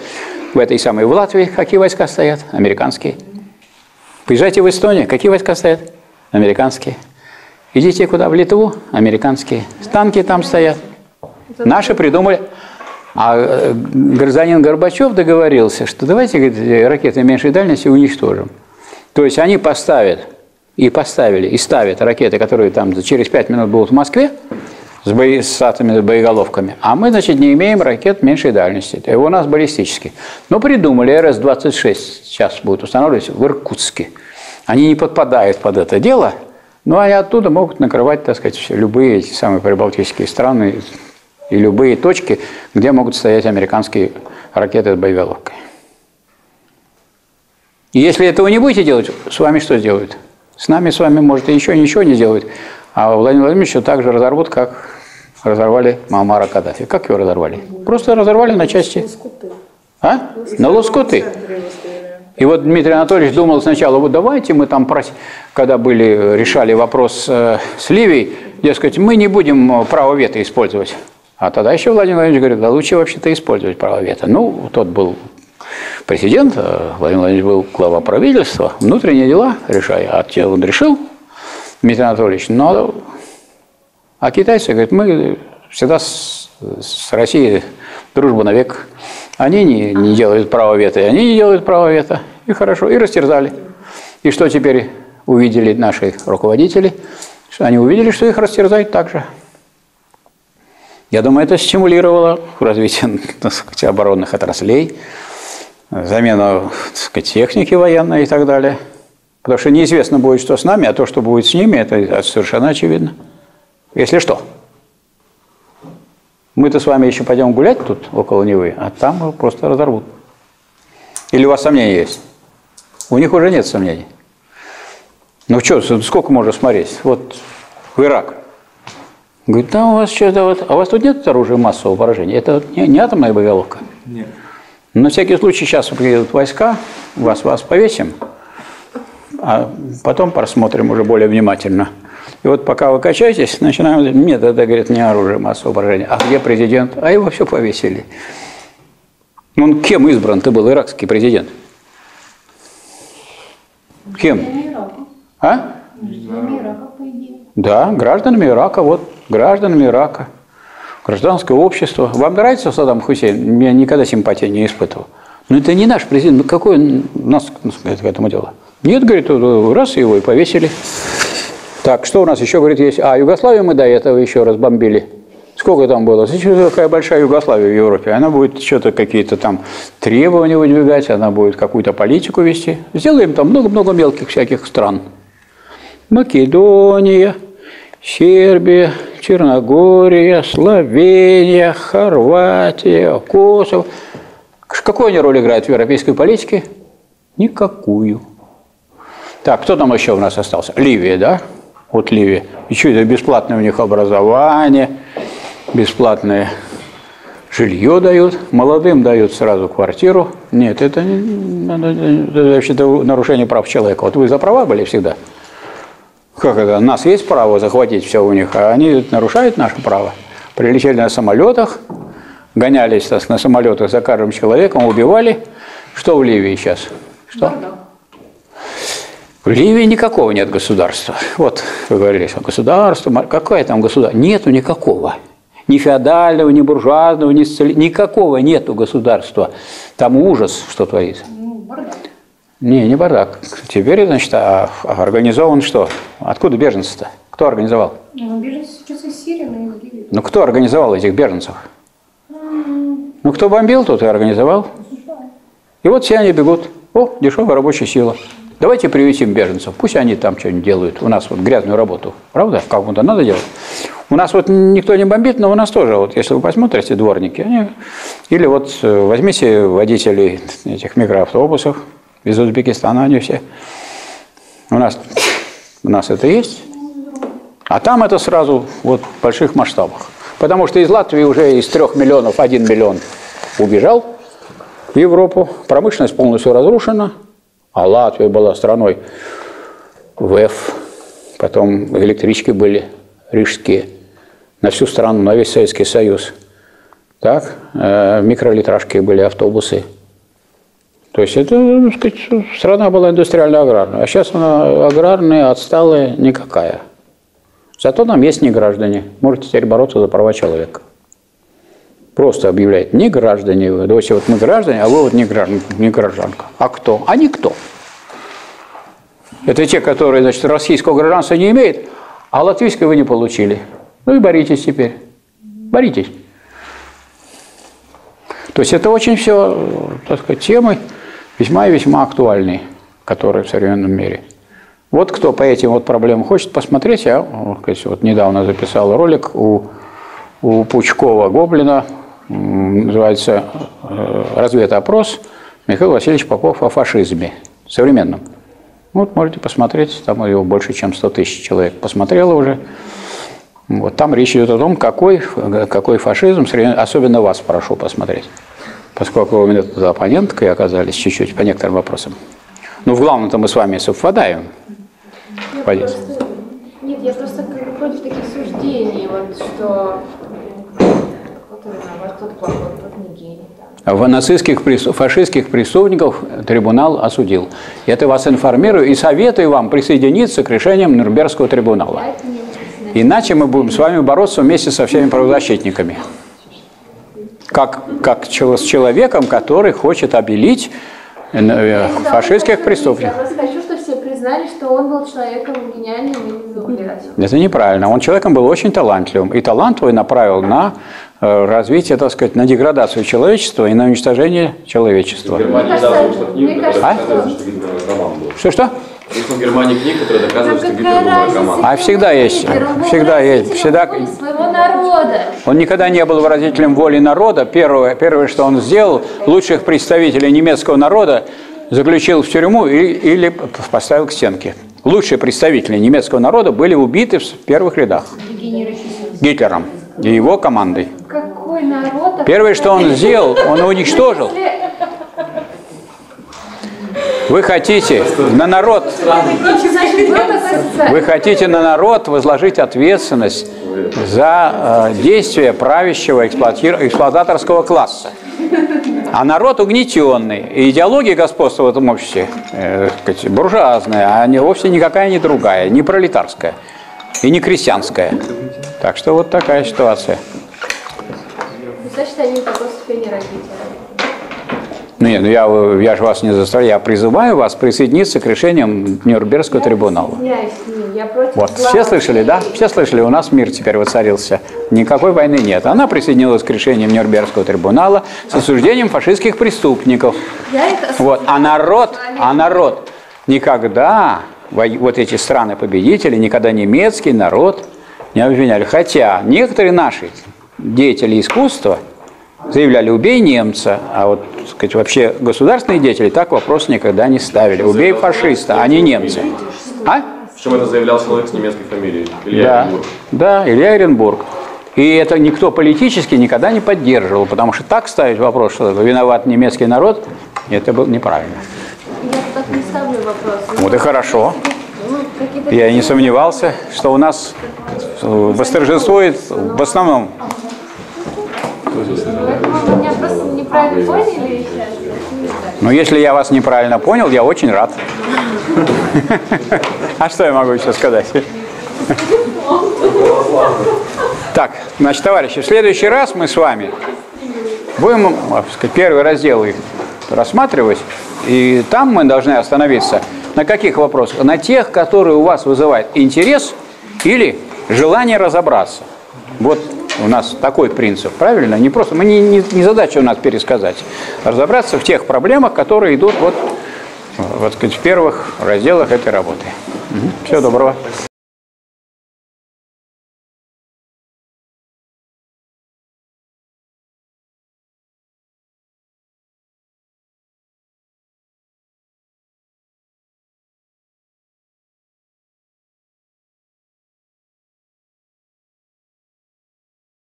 в этой самой в Латвии какие войска стоят? Американские. Поезжайте в Эстонию. Какие войска стоят? Американские. Идите куда? В Литву? Американские. Танки там стоят. Наши придумали. А гражданин Горбачев договорился, что давайте, говорит, ракеты меньшей дальности уничтожим. То есть они поставят, и поставили, и ставят ракеты, которые там через 5 минут будут в Москве, с боеголовками. А мы, значит, не имеем ракет меньшей дальности. И у нас баллистические. Но придумали, РС-26 сейчас будут устанавливать в Иркутске. Они не подпадают под это дело, но они оттуда могут накрывать, так сказать, любые эти самые прибалтийские страны и любые точки, где могут стоять американские ракеты с боеголовкой. И если этого не будете делать, с вами что сделают? С вами, может, еще ничего не делают. А Владимир Владимировича также разорвут, как разорвали Муаммара Каддафи. Как его разорвали? Просто разорвали на части. Лоскуты. А? На лоскуты. И вот Дмитрий Анатольевич думал сначала, вот давайте мы там, когда были, решали вопрос с Ливией, дескать, мы не будем право вето использовать. А тогда еще Владимир Владимирович говорит, да лучше вообще-то использовать право вето. Ну, тот был президент, Владимир Владимирович был глава правительства, внутренние дела решая, а он решил. Дмитрий Анатольевич, но... А китайцы, говорят, мы всегда с Россией дружбу навек. Они не делают право вето, и они не делают право вето. И хорошо, и растерзали. И что теперь увидели наши руководители? Они увидели, что их растерзают так же. Я думаю, это стимулировало развитие, так сказать, оборонных отраслей, замену, так сказать, техники военной и так далее. Потому что неизвестно будет, что с нами, а то, что будет с ними, это совершенно очевидно. Если что. Мы-то с вами еще пойдем гулять тут, около Невы, а там его просто разорвут. Или у вас сомнения есть? У них уже нет сомнений. Ну что, сколько можно смотреть? Вот в Ирак. Говорит, да, у вас что-то вот... А у вас тут нет оружия массового поражения? Это не атомная боеголовка? Нет. На всякий случай сейчас приедут войска, вас повесим. А потом просмотрим уже более внимательно. И вот пока вы качаетесь, начинаем... Нет, это, говорит, не оружие массового поражения. А где президент? А его все повесили. Он кем избран-то был, иракский президент? Кем? А? Гражданами Ирака, по идее. Да, гражданами Ирака, вот, гражданами Ирака. Гражданское общество. Вам нравится Саддам Хусейн? Я никогда симпатии не испытывал. Но это не наш президент. Ну, какой он нас к этому дело? Нет, говорит, раз его и повесили. Так, что у нас еще, говорит, есть? А, Югославию мы до этого еще раз бомбили. Сколько там было? Сейчас такая большая Югославия в Европе. Она будет что-то какие-то там требования выдвигать, она будет какую-то политику вести. Сделаем там много-много мелких всяких стран. Македония, Сербия, Черногория, Словения, Хорватия, Косово. Какую они роль играют в европейской политике? Никакую. Так, кто там еще у нас остался? Ливия, да? Вот Ливия. И что это? Бесплатное у них образование, бесплатное жилье дают, молодым дают сразу квартиру. Нет, это вообще-то нарушение прав человека. Вот вы за права были всегда? Как это? У нас есть право захватить все у них, а они нарушают наше право. прилетели на самолетах, гонялись на самолетах за каждым человеком, убивали. Что в Ливии сейчас? Что? В Ливии никакого нет государства. Вот вы говорили, что государство, какое там государство? Нету никакого. Ни феодального, ни буржуазного, ни сцили... никакого нету государства. Там ужас, что творится. Бардак. Не, не бардак. Теперь, значит, организован что? Откуда беженцы-то? Кто организовал? Ну, беженцы сейчас из Сирии, но из Ливии. Ну, кто организовал этих беженцев? Ну, кто бомбил, тот и организовал. И вот все они бегут. О, дешевая рабочая сила. Давайте приютим беженцев, пусть они там что-нибудь делают. У нас вот грязную работу, правда? Кому-то надо делать. У нас вот никто не бомбит, но у нас тоже, вот, если вы посмотрите, дворники, они... Или вот возьмите водителей этих микроавтобусов из Узбекистана, они все. У нас это есть. А там это сразу вот, в больших масштабах. Потому что из Латвии уже из 3 миллионов 1 миллион убежал в Европу. Промышленность полностью разрушена. А Латвия была страной ВЭФ, потом электрички были рижские, на всю страну, на весь Советский Союз. Так, микролитражки были, автобусы. То есть это, так сказать, страна была индустриально-аграрная, а сейчас она аграрная, отсталая, никакая. Зато нам есть неграждане, можете теперь бороться за права человека. Просто объявляет, не граждане вы. Давайте вот мы граждане, а вы вот не гражданка. А кто? А никто. Это те, которые, значит, российского гражданства не имеют, а латвийское вы не получили. Ну и боритесь теперь. Боритесь. То есть это очень все, так сказать, темы весьма и весьма актуальные, которые в современном мире. Вот кто по этим вот проблемам хочет посмотреть, я вот недавно записал ролик у Пучкова Гоблина, называется «Разведопрос. Михаил Васильевич Попов о фашизме современном». Вот можете посмотреть, там его больше чем 100 тысяч человек посмотрело уже. Вот там речь идет о том, какой фашизм, особенно вас прошу посмотреть, поскольку у меня тут оппоненткой оказались чуть-чуть по некоторым вопросам. Но в главном-то мы с вами совпадаем. Нет, я просто против таких суждений, вот, что... В нацистских, фашистских преступников трибунал осудил. Это вас информирую и советую вам присоединиться к решениям Нюрнбергского трибунала. Иначе мы будем с вами бороться вместе со всеми правозащитниками. Как с человеком, который хочет обелить фашистских преступников. Знали, что он был человеком гениальным и не заблуждался. Это неправильно. Он человеком был очень талантливым. И талант его направил на развитие, так сказать, на деградацию человечества и на уничтожение человечества. Что-что? В Германии книги, которые доказывают, что Гитлер был наркоман. А всегда есть. Всегда есть. Всегда... Он никогда не был выразителем воли народа. Первое, что он сделал, лучших представителей немецкого народа заключил в тюрьму или поставил к стенке. Лучшие представители немецкого народа были убиты в первых рядах Гитлером и его командой. Какой народ? Первое, что он сделал, он уничтожил. Вы хотите на народ возложить ответственность за действия правящего эксплуататорского класса. А народ угнетенный. И идеология господства в этом обществе буржуазная, а не, вовсе никакая не другая, не пролетарская и не крестьянская. Так что вот такая ситуация. Значит, они в такой степени развития. Нет, ну я же вас не заставляю, я призываю вас присоединиться к решениям Нюрнбергского трибунала. Я против вот. Все слышали, да? Все слышали, у нас мир теперь воцарился. Никакой войны нет. Она присоединилась к решениям Нюрнбергского трибунала с осуждением фашистских преступников. Вот. А народ никогда, вот эти страны-победители, никогда немецкий народ не обвиняли. Хотя некоторые наши деятели искусства заявляли, убей немца, а вот, так сказать, вообще государственные деятели так вопрос никогда не ставили. Убей фашиста, а не немца. А? Чем это заявлял человек с немецкой фамилией? Илья Оренбург. Да, Илья Оренбург. И это никто политически никогда не поддерживал, потому что так ставить вопрос, что виноват немецкий народ, это было неправильно. Я так не ставлю вопрос. Вот и хорошо. Я не сомневался, что у нас восторжествует в основном Вы меня просто неправильно поняли сейчас? Ну, если я вас неправильно понял, я очень рад. А что я могу еще сказать? Так, значит, товарищи, в следующий раз мы с вами будем первый раздел рассматривать, и там мы должны остановиться. На каких вопросах? На тех, которые у вас вызывают интерес или желание разобраться. Вот у нас такой принцип, правильно? Не просто, мы не задача у нас пересказать, разобраться в тех проблемах, которые идут вот в первых разделах этой работы. Угу. Всего доброго.